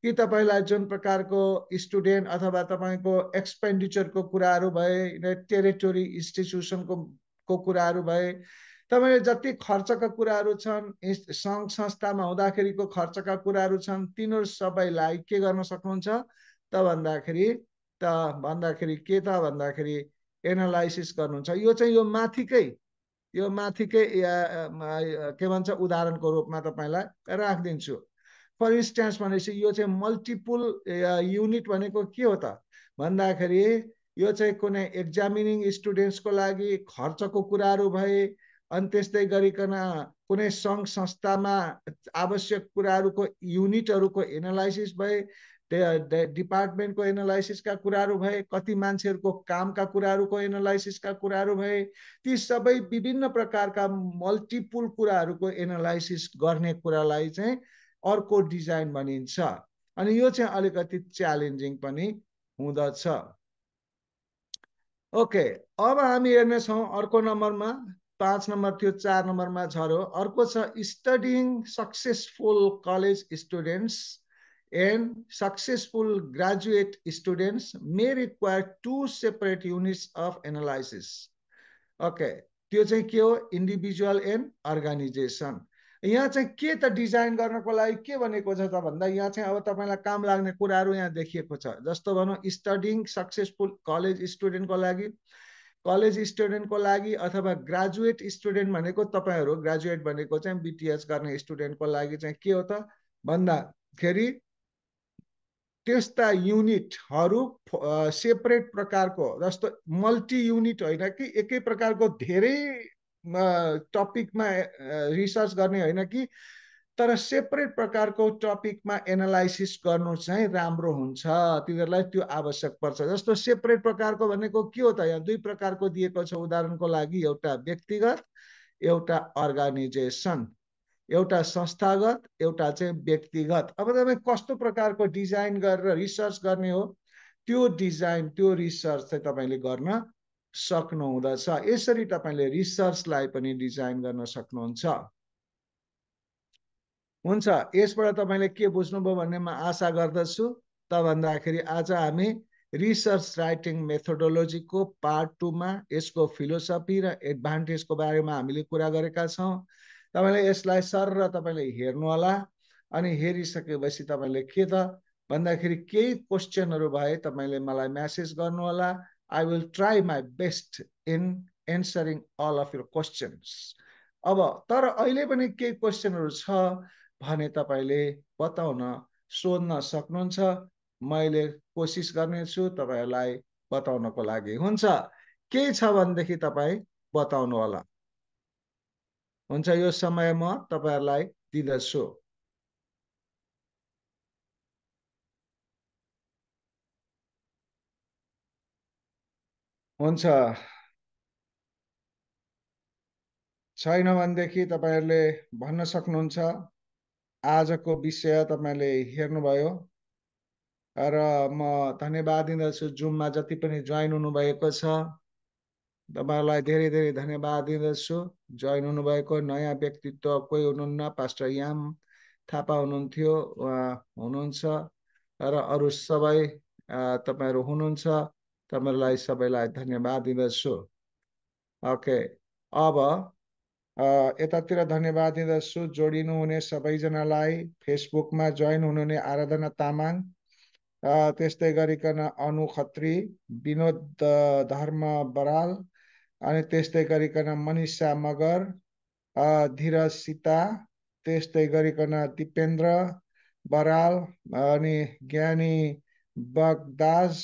कि तपाईलाई जुन प्रकारको स्टुडेन्ट अथवा तपाईको एक्सपेन्डिचरको कुराहरु भए, टेरिटोरी इन्स्टिट्युसनको को कुराहरु भए, तपाईले जति खर्चका कुराहरु छन्, संघ संस्थामा हुँदाखेरिको खर्चका कुराहरु छन्, तिनीहरु सबैलाई के गर्न सक्नुहुन्छ त भन्दाखेरि त भन्दाखेरि के त भन्दाखेरि एनालाइसिस गर्नुहुन्छ। यो चाहिँ यो माथिकै यो माथिकै के भन्छ उदाहरणको रूपमा तपाईलाई राख्दिन्छु। फर इन्स्टेन्स भनेपछि यो चाहिँ मल्टिपल युनिट भनेको के हो त भन्दाखेरि यो चाहिँ कुनै एक्जामिनिङ स्टुडेन्ट्सको लागि खर्चको कुराहरु भए, अनि त्यस्तै गरिकन कुनै संघ संस्थामा आवश्यक कुराहरुको युनिटहरुको एनालाइसिस भए, डिपार्टमेन्टको एनालाइसिसका कुराहरु भए, कति मान्छेहरुको कामका कुराहरुको एनालाइसिसका कुराहरु भए, ती सबै विभिन्न प्रकारका मल्टिपल कुराहरुको एनालाइसिस गर्ने कुरालाई चाहिँ अर्को डिजाइन भनिन्छ। अनि यो चाहिँ अलिकति च्यालेन्जिङ पनि हुँदछ। ओके, अब हामी हेर्ने छौं अर्को नम्बरमा, पाँच नम्बर थियो, चार नम्बरमा झर्यो। अर्को छ studying successful college students and successful graduate students may require to separate units of analysis. Okay, त्यो चाहिँ के हो? Individual and organisation. यहाँ चाहिँ के त डिजाइन गर्नको लागि के भनेको छ त भन्दा यहाँ चाहिँ अब तपाईलाई काम लाग्ने कुराहरु यहाँ देखिएको छ। जस्तो भनौं स्टडीइङ सक्सेसफुल कलेज स्टुडेन्टको लागि कलेज स्टुडेन्टको लागि अथवा ग्रेजुएट स्टुडेन्ट भनेको तपाईहरु ग्रेजुएट भनेको चाहिँ बीटीएस गर्ने स्टुडेन्टको लागि चाहिँ के हो त भन्दाखेरि त्यस्ता युनिटहरु सेपरेट प्रकारको, जस्तो मल्टी युनिट होइन कि एकै प्रकारको धेरै टपिकमा रिसर्च गर्ने होइन कि, तर सेपरेट प्रकारको टपिकमा एनालाइसिस गर्नु चाहिँ राम्रो हुन्छ। तिनीहरुलाई त्यो आवश्यक पर्छ। जस्तो सेपरेट प्रकारको भनेको के हो त? यहाँ दुई प्रकारको दिएको छ उदाहरणको लागि, एउटा व्यक्तिगत, एउटा अर्गनाइजेसन, एउटा संस्थागत, एउटा चाहिँ व्यक्तिगत। अब तपाई कस्तो प्रकारको डिजाइन गरेर रिसर्च गर्ने हो, त्यो डिजाइन त्यो रिसर्च चाहिँ तपाईले गर्न सक्नुहुँदछ। यसरी तपाईले रिसर्चलाई पनि डिजाइन गर्न सक्नुहुन्छ। हुन्छ, यसबाट तपाईले के बुझ्नुभयो भन्ने म आशा गर्दछु। त भन्दाखेरि आज हामी रिसर्च राइटिङ मेथोडोलोजीको पार्ट टू मा यसको फिलोसफी र एडभान्टेजको बारेमा हामीले कुरा गरेका छौं। तपाईले यसलाई सरर तपाईले हेर्नु होला, अनि हेरिसकेपछि तपाईले के त भन्दाखेरि केही क्वेशनहरु भए तपाईले मलाई मेसेज गर्नु होला। I will try my best in answering all of your questions. अब तर अहिले पनि केही क्वेशनहरु छ भने तपाईले बताउन सोध्न सक्नुहुन्छ। मैले कोशिश गर्नेछु तपाईलाई बताउनको लागि। हुन्छ, केही छ भनेदेखि तपाई बताउनु होला। हुन्छ, यो समय म तपाईलाई दिदछु। हुन्छ, छैन भनेदेखि तपाईहरुले भन्न सक्नुहुन्छ। आजको विषय तपाईले हेर्नुभयो र म धन्यवाद दिन्छु। जुममा जति पनि जोइन हुनुभएको छ तपाईलाई धेरै धेरै धन्यवाद दिन्छु। जोइन हुनुभएको नयाँ व्यक्तित्व कोही हुनुहुन्न, पास्टर याम थापा हुनुहुन्थ्यो, उहाँ हुनुहुन्छ र अरु सबै तपाईहरु हुनुहुन्छ। तपाईलाई सबैलाई धन्यवाद दिन्छु। ओके, अब यतातिर धन्यवाद दिन्छु जोडिनु हुने सबैजनालाई। फेसबुकमा जोइन हुनुहुने आराधना तामाङ, त्यस्तै गरिकन अनु खत्री, विनोद धर्म बराल, अनि त्यस्तै गरिकन मनिषा मगर, धीरज सीता, त्यस्तै गरिकन दिपेन्द्र बराल, अनि ज्ञानी बगदास,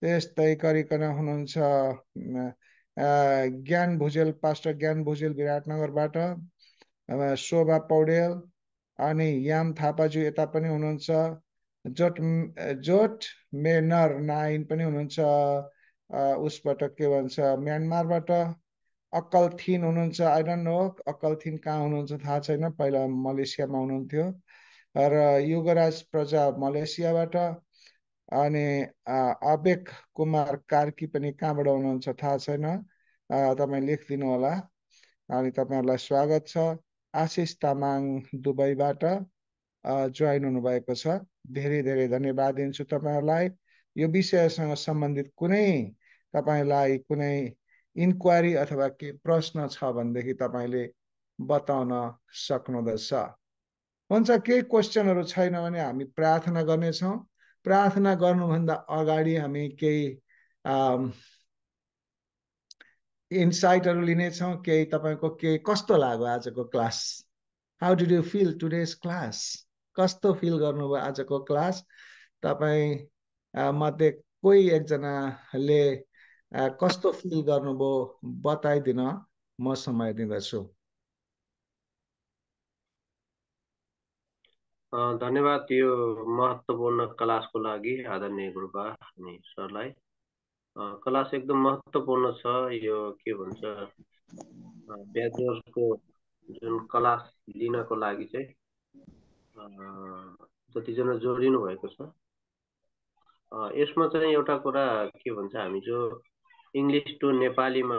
त्यस्तै गरिकन हुनुहुन्छ ज्ञान भुजेल, पास्टर ज्ञान भुजेल विराटनगरबाट, शोभा पौडेल, अनि याम थापाज्यू यता पनि हुनुहुन्छ, जोट जोट मेनर नाइन पनि हुनुहुन्छ, उसबाट के भन्छ म्यानमारबाट अक्कल थिन हुनुहुन्छ आई डोन्ट नो अक्कल थिन कहाँ हुनुहुन्छ थाहा छैन पहिला मलेसियामा हुनुहुन्थ्यो र युगराज प्रजा मलेसियाबाट अनि अबेक कुमार कार्की पनि कहाँबाट हुनुहुन्छ थाहा छैन तपाईं लेखदिनु होला अनि तपाईहरुलाई स्वागत छ आशिष तामाङ दुबईबाट ज्वाइन हुनुभएको छ धेरै धेरै धन्यवाद दिन्छु तपाईहरुलाई यो विषयसँग सम्बन्धित कुनै तपाईलाई कुनै इन्क्वायरी अथवा के प्रश्न छ भन्देखि तपाईले बताउन सक्नुहुन्छ हुन्छ के क्वेशनहरु छैन भने हामी प्रार्थना गर्ने छौं प्रार्थना गर्नु भन्दा अगाडि हामी केही इन्साइटहरु लिने छौं केही तपाईको के कस्तो लाग्यो आजको class how did you feel today's class कस्तो फिल गर्नुभयो आजको क्लास तपाई मध्ये कोही एकजनाले कस्तो फिल गर्नुभयो बताइदिन म समय दिन्छु धन्यवाद यो महत्त्वपूर्ण क्लासको लागि आदरणीय गुरुबा अनि सरलाई क्लास एकदम महत्त्वपूर्ण छ यो के भन्छ ब्याचलर्सको जुन क्लास लिनको लागि चाहिँ जतिजना जोडिनु भएको छ यसमा चाहिँ एउटा कुरा के भन्छ हामी जो इंग्लिश टु नेपालीमा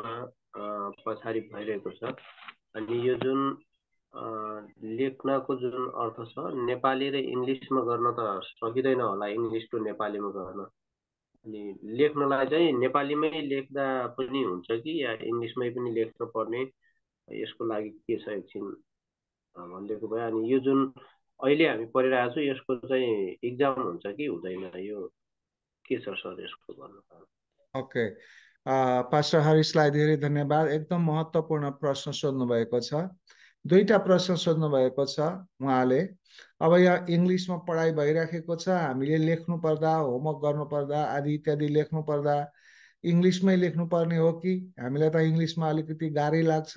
पछाडी भइरहेको छ अनि यो जुन लेख्नको जुन अर्थ छ नेपाली र इंग्लिशमा गर्न त सकिदैन होला इंग्लिश टु नेपालीमा गर्न अनि लेख्नलाई चाहिँ नेपालीमै लेख्दा पनि हुन्छ कि या इंग्लिशमै पनि लेख्न पर्ने यसको लागि के छ एकछिन भन्दैको भए अनि यो जुन अहिले हामी पढिरहेको छौं यसको चाहिँ एग्जाम हुन्छ कि हुँदैन यो के छ सर यसको भन्नु ओके पास्टर हरिशलाई धेरै धन्यवाद एकदम महत्त्वपूर्ण प्रश्न सोध्नु भएको छ दुईटा प्रश्न सोध्नु भएको छ उहाँले अब यहाँ इंग्लिशमा पढाइ भइराखेको छ हामीले लेख्नु पर्दा होमवर्क गर्नु पर्दा आदि इत्यादि लेख्नु पर्दा इंग्लिशमै लेख्नु पर्ने हो कि हामीलाई त इंग्लिशमा अलिकति गाह्रै लाग्छ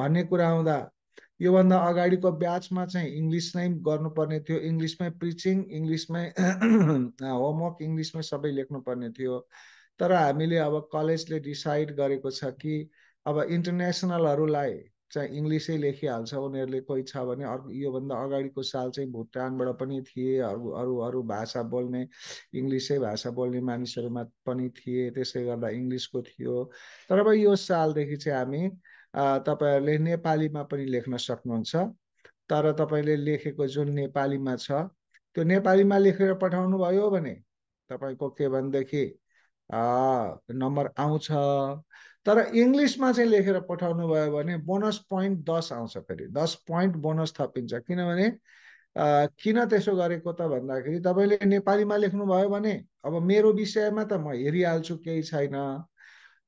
भन्ने कुरा हुँदा यो भन्दा अगाडिको ब्याचमा चाहिँ इंग्लिश नै गर्नुपर्ने थियो इंग्लिशमै प्रिचिङ इंग्लिशमै होमवर्क इंग्लिशमै सबै लेख्नु पर्ने थियो तर हामीले अब कलेजले डिसाइड गरेको छ कि अब इन्टरनेशनलहरुलाई चाहिँ इंग्लिशै लेखिहाल्छ उनीहरुले कोही छ भने अर्को यो भन्दा अगाडिको साल चाहिँ भुटानबाट पनि थिए अरु अरु अरु भाषा बोल्ने इंग्लिशै भाषा बोल्ने मानिसहरुमा पनि थिए त्यसै गर्दा इंग्लिशको थियो तर अब यो सालदेखि चाहिँ हामी तपाईहरुले नेपालीमा पनि लेख्न सक्नुहुन्छ तर तपाईले लेखेको जुन नेपालीमा छ त्यो नेपालीमा लेखेर पठाउनु भयो भने तपाईको के भन्देखि अ नम्बर आउँछ तर इंग्लिशमा चाहिँ लेखेर पठाउनु भयो भने बोनस पॉइंट दस आउँछ फेरि दस पॉइंट बोनस थपिन्छ किनभने किन त्यसो गरेको त भन्दाखेरि तपाईले नेपालीमा लेख्नु भयो भने अब मेरो विषयमा त म हेरिहाल्छु केही छैन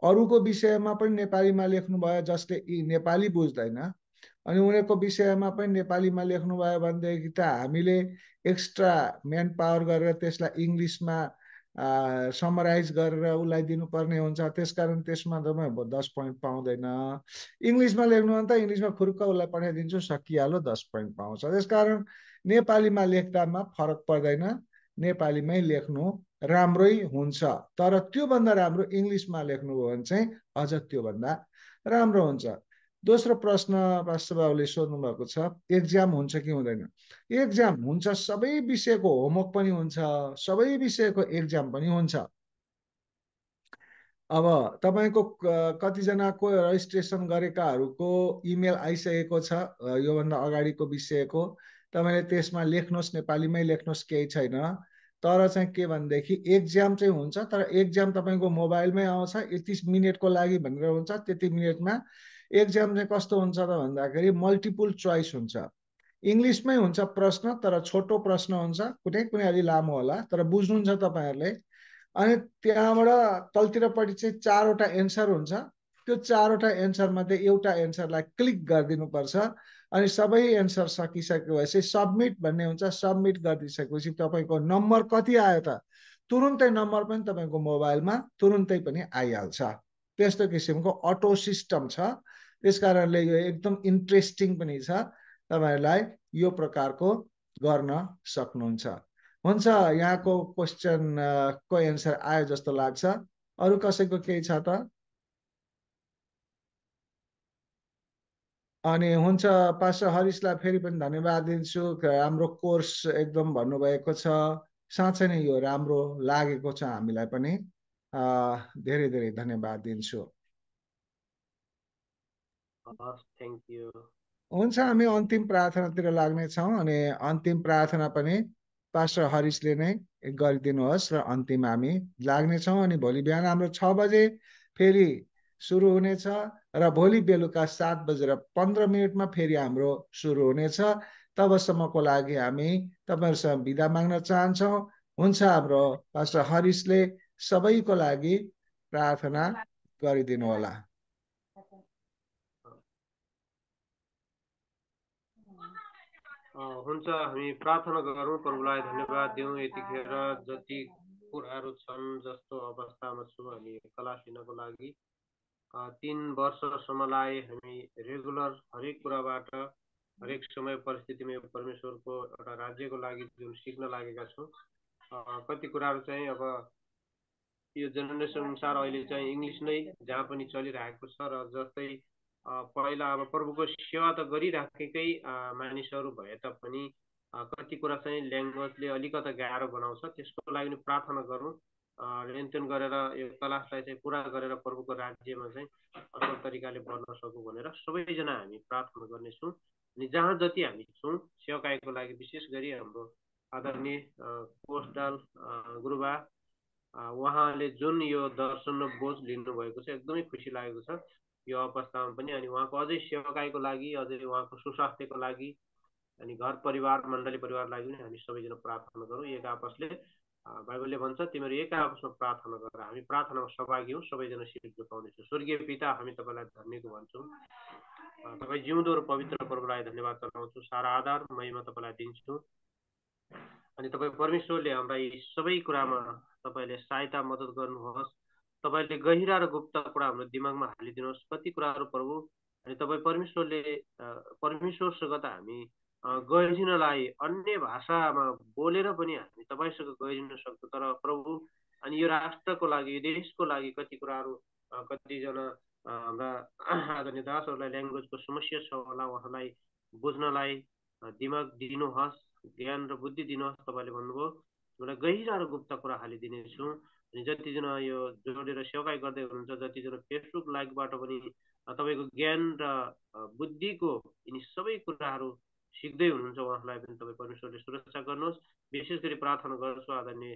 अरुको विषयमा पनि नेपालीमा लेख्नु भयो जसले नेपाली बुझ्दैन अनि उनीहरुको विषयमा पनि नेपालीमा लेख्नु भयो भन्देखि त हामीले एक्स्ट्रा म्यान पावर गरेर त्यसलाई इंग्लिशमा समराइज गरेर उलाई दिनुपर्ने हुन्छ त्यसकारण त्यसमा त म दस पॉइन्ट पाउँदैन इंग्लिशमा लेख्नु भने त इंग्लिशमा खुरुक्क उलाई पठाइदिन्छु सकिहालो दस पॉइन्ट पाउँछ त्यसकारण नेपालीमा लेख्दामा फरक पर्दैन नेपालीमै लेख्नु राम्रै हुन्छ तर त्यो भन्दा राम्रो इंग्लिशमा लेख्नु हो भने चाहिँ अझ त्यो भन्दा राम्रो हुन्छ दोस्रो प्रश्न पास्टरबाबुले सोध्नु भएको छ एग्जाम हुन्छ कि हुँदैन एग्जाम हुन्छ सबै विषयको होमवर्क पनि हुन्छ सबै विषयको एग्जाम पनि हुन्छ अब तपाईको कति जनाको रेजिस्ट्रेसन गरेकाहरुको इमेल आइसकेको छ यो भन्दा अगाडिको विषयको तपाईले त्यसमा लेख्नुहोस् नेपालीमै लेख्नुहोस् केही छैन तर चाहिँ के भन्देखि एग्जाम चाहिँ हुन्छ तर एग्जाम तपाईको मोबाइलमै आउँछ यति मिनेटको लागि भनेर हुन्छ त्यति मिनेटमा एग्जाम चाहिँ कस्तो हुन्छ त भन्दाखेरि मल्टिपल चोइस हुन्छ इंग्लिशमै हुन्छ प्रश्न तर छोटो प्रश्न हुन्छ कुनै कुनै अलि लामो होला तर बुझ्नुहुन्छ तपाईहरुले अनि त्यहाँबाट तलतिरपटि चाहिँ चारवटा एन्सर हुन्छ त्यो चारवटा एन्सर मध्ये एउटा एन्सरलाई क्लिक गरिदिनु पर्छ अनि सबै एन्सर सकिसकेपछि सबमिट भन्ने हुन्छ सबमिट गरिसकेपछि तपाईको नम्बर कति आयो त तुरुन्तै नम्बर पनि तपाईको मोबाइलमा तुरुन्तै पनि आइहाल्छ त्यस्तो किसिमको अटो सिस्टम छ त्यसकारणले यो एकदम इन्ट्रेस्टिङ पनि छ तपाईहरुलाई यो प्रकारको गर्न सक्नुहुन्छ हुन्छ यहाँको क्वेशन को एन्सर आयो जस्तो लाग्छ अरू कसैको केही छ त? अनि हुन्छ, पास्टर हरिशलाई फेरि पनि धन्यवाद दिन्छु। हाम्रो कोर्स एकदम भन्नुभएको छ, साँच्चै नै यो राम्रो लागेको छ हामीलाई पनि। धेरै धेरै धन्यवाद दिन्छु। Thank you. हुन्छ, हामी अन्तिम प्रार्थनातिर लाग्नेछौँ अनि अन्तिम प्रार्थना पनि पास्टर हरिशले नै गरिदिनुहोस् र अन्तिम हामी लाग्नेछौँ। अनि भोलि बिहान हाम्रो छ बजे फेरि सुरु हुनेछ र भोलि बेलुका सात बजेर पन्ध्र मिनटमा फेरि हाम्रो सुरु हुनेछ। तबसम्मको लागि हामी तपाईहरुसँग बिदा माग्न चाहन्छौँ। हुन्छ, हाम्रो पास्टर हरिशले सबैको लागि प्रार्थना गरिदिनु होला। हुन्छ, हामी प्रार्थना गरौँ। प्रभुलाई धन्यवाद दिउँ यतिखेर जति कुराहरू छन्, जस्तो अवस्थामा छु हामी कला लिनको लागि। तीन वर्षसम्मलाई हामी रेगुलर हरेक कुराबाट हरेक समय परिस्थितिमा परमेश्वरको एउटा राज्यको लागि जुन सिक्न लागेका छौँ, कति कुराहरू चाहिँ अब यो जेनेरेसन अनुसार अहिले चाहिँ इंग्लिश नै जहाँ पनि चलिरहेको छ र जस्तै पहिला अब प्रभुको सेवा त गरिराखेकै मानिसहरू भए तापनि कति कुरा चाहिँ ल्याङ्ग्वेजले अलिकता गाह्रो बनाउँछ। त्यसको लागि प्रार्थना गरौँ, रेन्टन गरेर यो क्लासलाई चाहिँ पुरा गरेर प्रभुको राज्यमा चाहिँ असल तरिकाले बढ्न सकौँ भनेर सबैजना हामी प्रार्थना गर्नेछौँ। अनि जहाँ जति हामी छौँ सेवाकार्यको लागि विशेष गरी हाम्रो आदरणीय कोषडाल गुरुबा, उहाँले जुन यो दर्शन र बोझ लिनुभएको छ एकदमै खुसी लागेको छ यो अवस्थामा पनि। अनि उहाँको अझै सेवाकार्यको लागि, अझै उहाँको सुस्वास्थ्यको लागि, अनि घर परिवार मण्डली परिवार लागि पनि हामी सबैजना प्रार्थना गरौँ। एक आपसले बाइबलले भन्छ तिमीहरू एक आपसमा प्रार्थना गर। हामी प्रार्थनामा सहभागी हौँ, सबैजना सिट जोगाउनेछौँ। स्वर्गीय पिता, हामी तपाईँलाई धन्यको भन्छौँ। तपाईँ जिउँदो र पवित्र प्रभुलाई धन्यवाद चढाउँछौँ। सारा आधार महिमा तपाईँलाई दिन्छौँ। अनि तपाईँ परमेश्वरले हाम्रा यी सबै कुरामा तपाईले सहायता मद्दत गर्नुहोस्। तपाईले गहिरा र गुप्त कुरा हाम्रो दिमागमा हालिदिनुहोस्, कति कुराहरू प्रभु। अनि तपाई परमेश्वरले परमेश्वरसँग त हामी गहिरिनलाई अन्य भाषामा बोलेर पनि हामी तपाईसँग गहिरिन सक्छौँ, तर प्रभु अनि यो राष्ट्रको लागि, यो देशको लागि कति कुराहरू कतिजना हाम्रा आदरणीय दासहरूलाई ल्याङ्ग्वेजको समस्या छ होला, उहाँलाई बुझ्नलाई दिमाग दिनुहोस्, ज्ञान र बुद्धि दिनुहोस्। तपाईँले भन्नुभयो मलाई गहिरा र गुप्त कुरा हालिदिनेछु। अनि जतिजना यो जोडेर सेवाकार्य गर्दै हुनुहुन्छ, जतिजना फेसबुक लाइभबाट पनि तपाईँको ज्ञान र बुद्धिको यिनी सबै कुराहरू सिक्दै हुनुहुन्छ, उहाँलाई पनि तपाईँ परमेश्वरले सुरक्षा गर्नुहोस्। विशेष गरी प्रार्थना गर्छु आदरणीय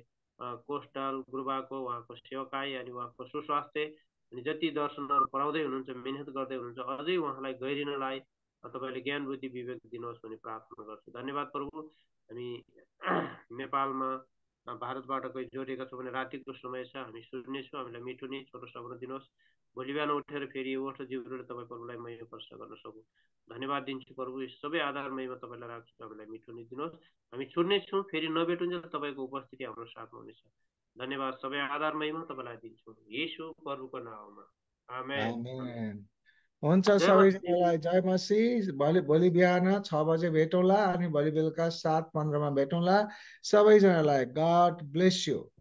कोषडाल गुरुबाको, उहाँको सेवाकार्य अनि उहाँको सुस्वास्थ्य, अनि जति दर्शनहरू पढाउँदै हुनुहुन्छ, मिहिनेत गर्दै हुनुहुन्छ, अझै उहाँलाई गहिरिनलाई तपाईले ज्ञान बुद्धि विवेक दिनुहोस् भनी प्रार्थना गर्छु। धन्यवाद प्रभु। अनि नेपालमा भारतबाट कोही जोडिएका छौँ भने रातिको समय छ, हामी सुन्नेछौँ, हामीलाई मिठो नै छोटो सपना दिनुहोस्। भोलि बिहान उठेर फेरि यो वर्ष जिउबाट तपाईँ प्रभुलाई मैले प्रश्न गर्न सकौँ। धन्यवाद दिन्छु प्रभु, यो सबै आधारमयमा तपाईँलाई राख्छु। तपाईँलाई मिठो नै दिनुहोस्। हामी छुट्नेछौँ, फेरि नभेटुन्जेल तपाईँको उपस्थिति हाम्रो साथमा हुनेछ। धन्यवाद सबै आधारमयमा तपाईँलाई दिन्छौँ येशू प्रभुको नाममा, आमेन। हुन्छ सबैजनालाई जय मसीह। भोलि भोलि बिहान छ बजे भेटौँला अनि भोलि बेलुका सात पन्ध्रमा भेटौँला। सबैजनालाई गॉड ब्लेस यू।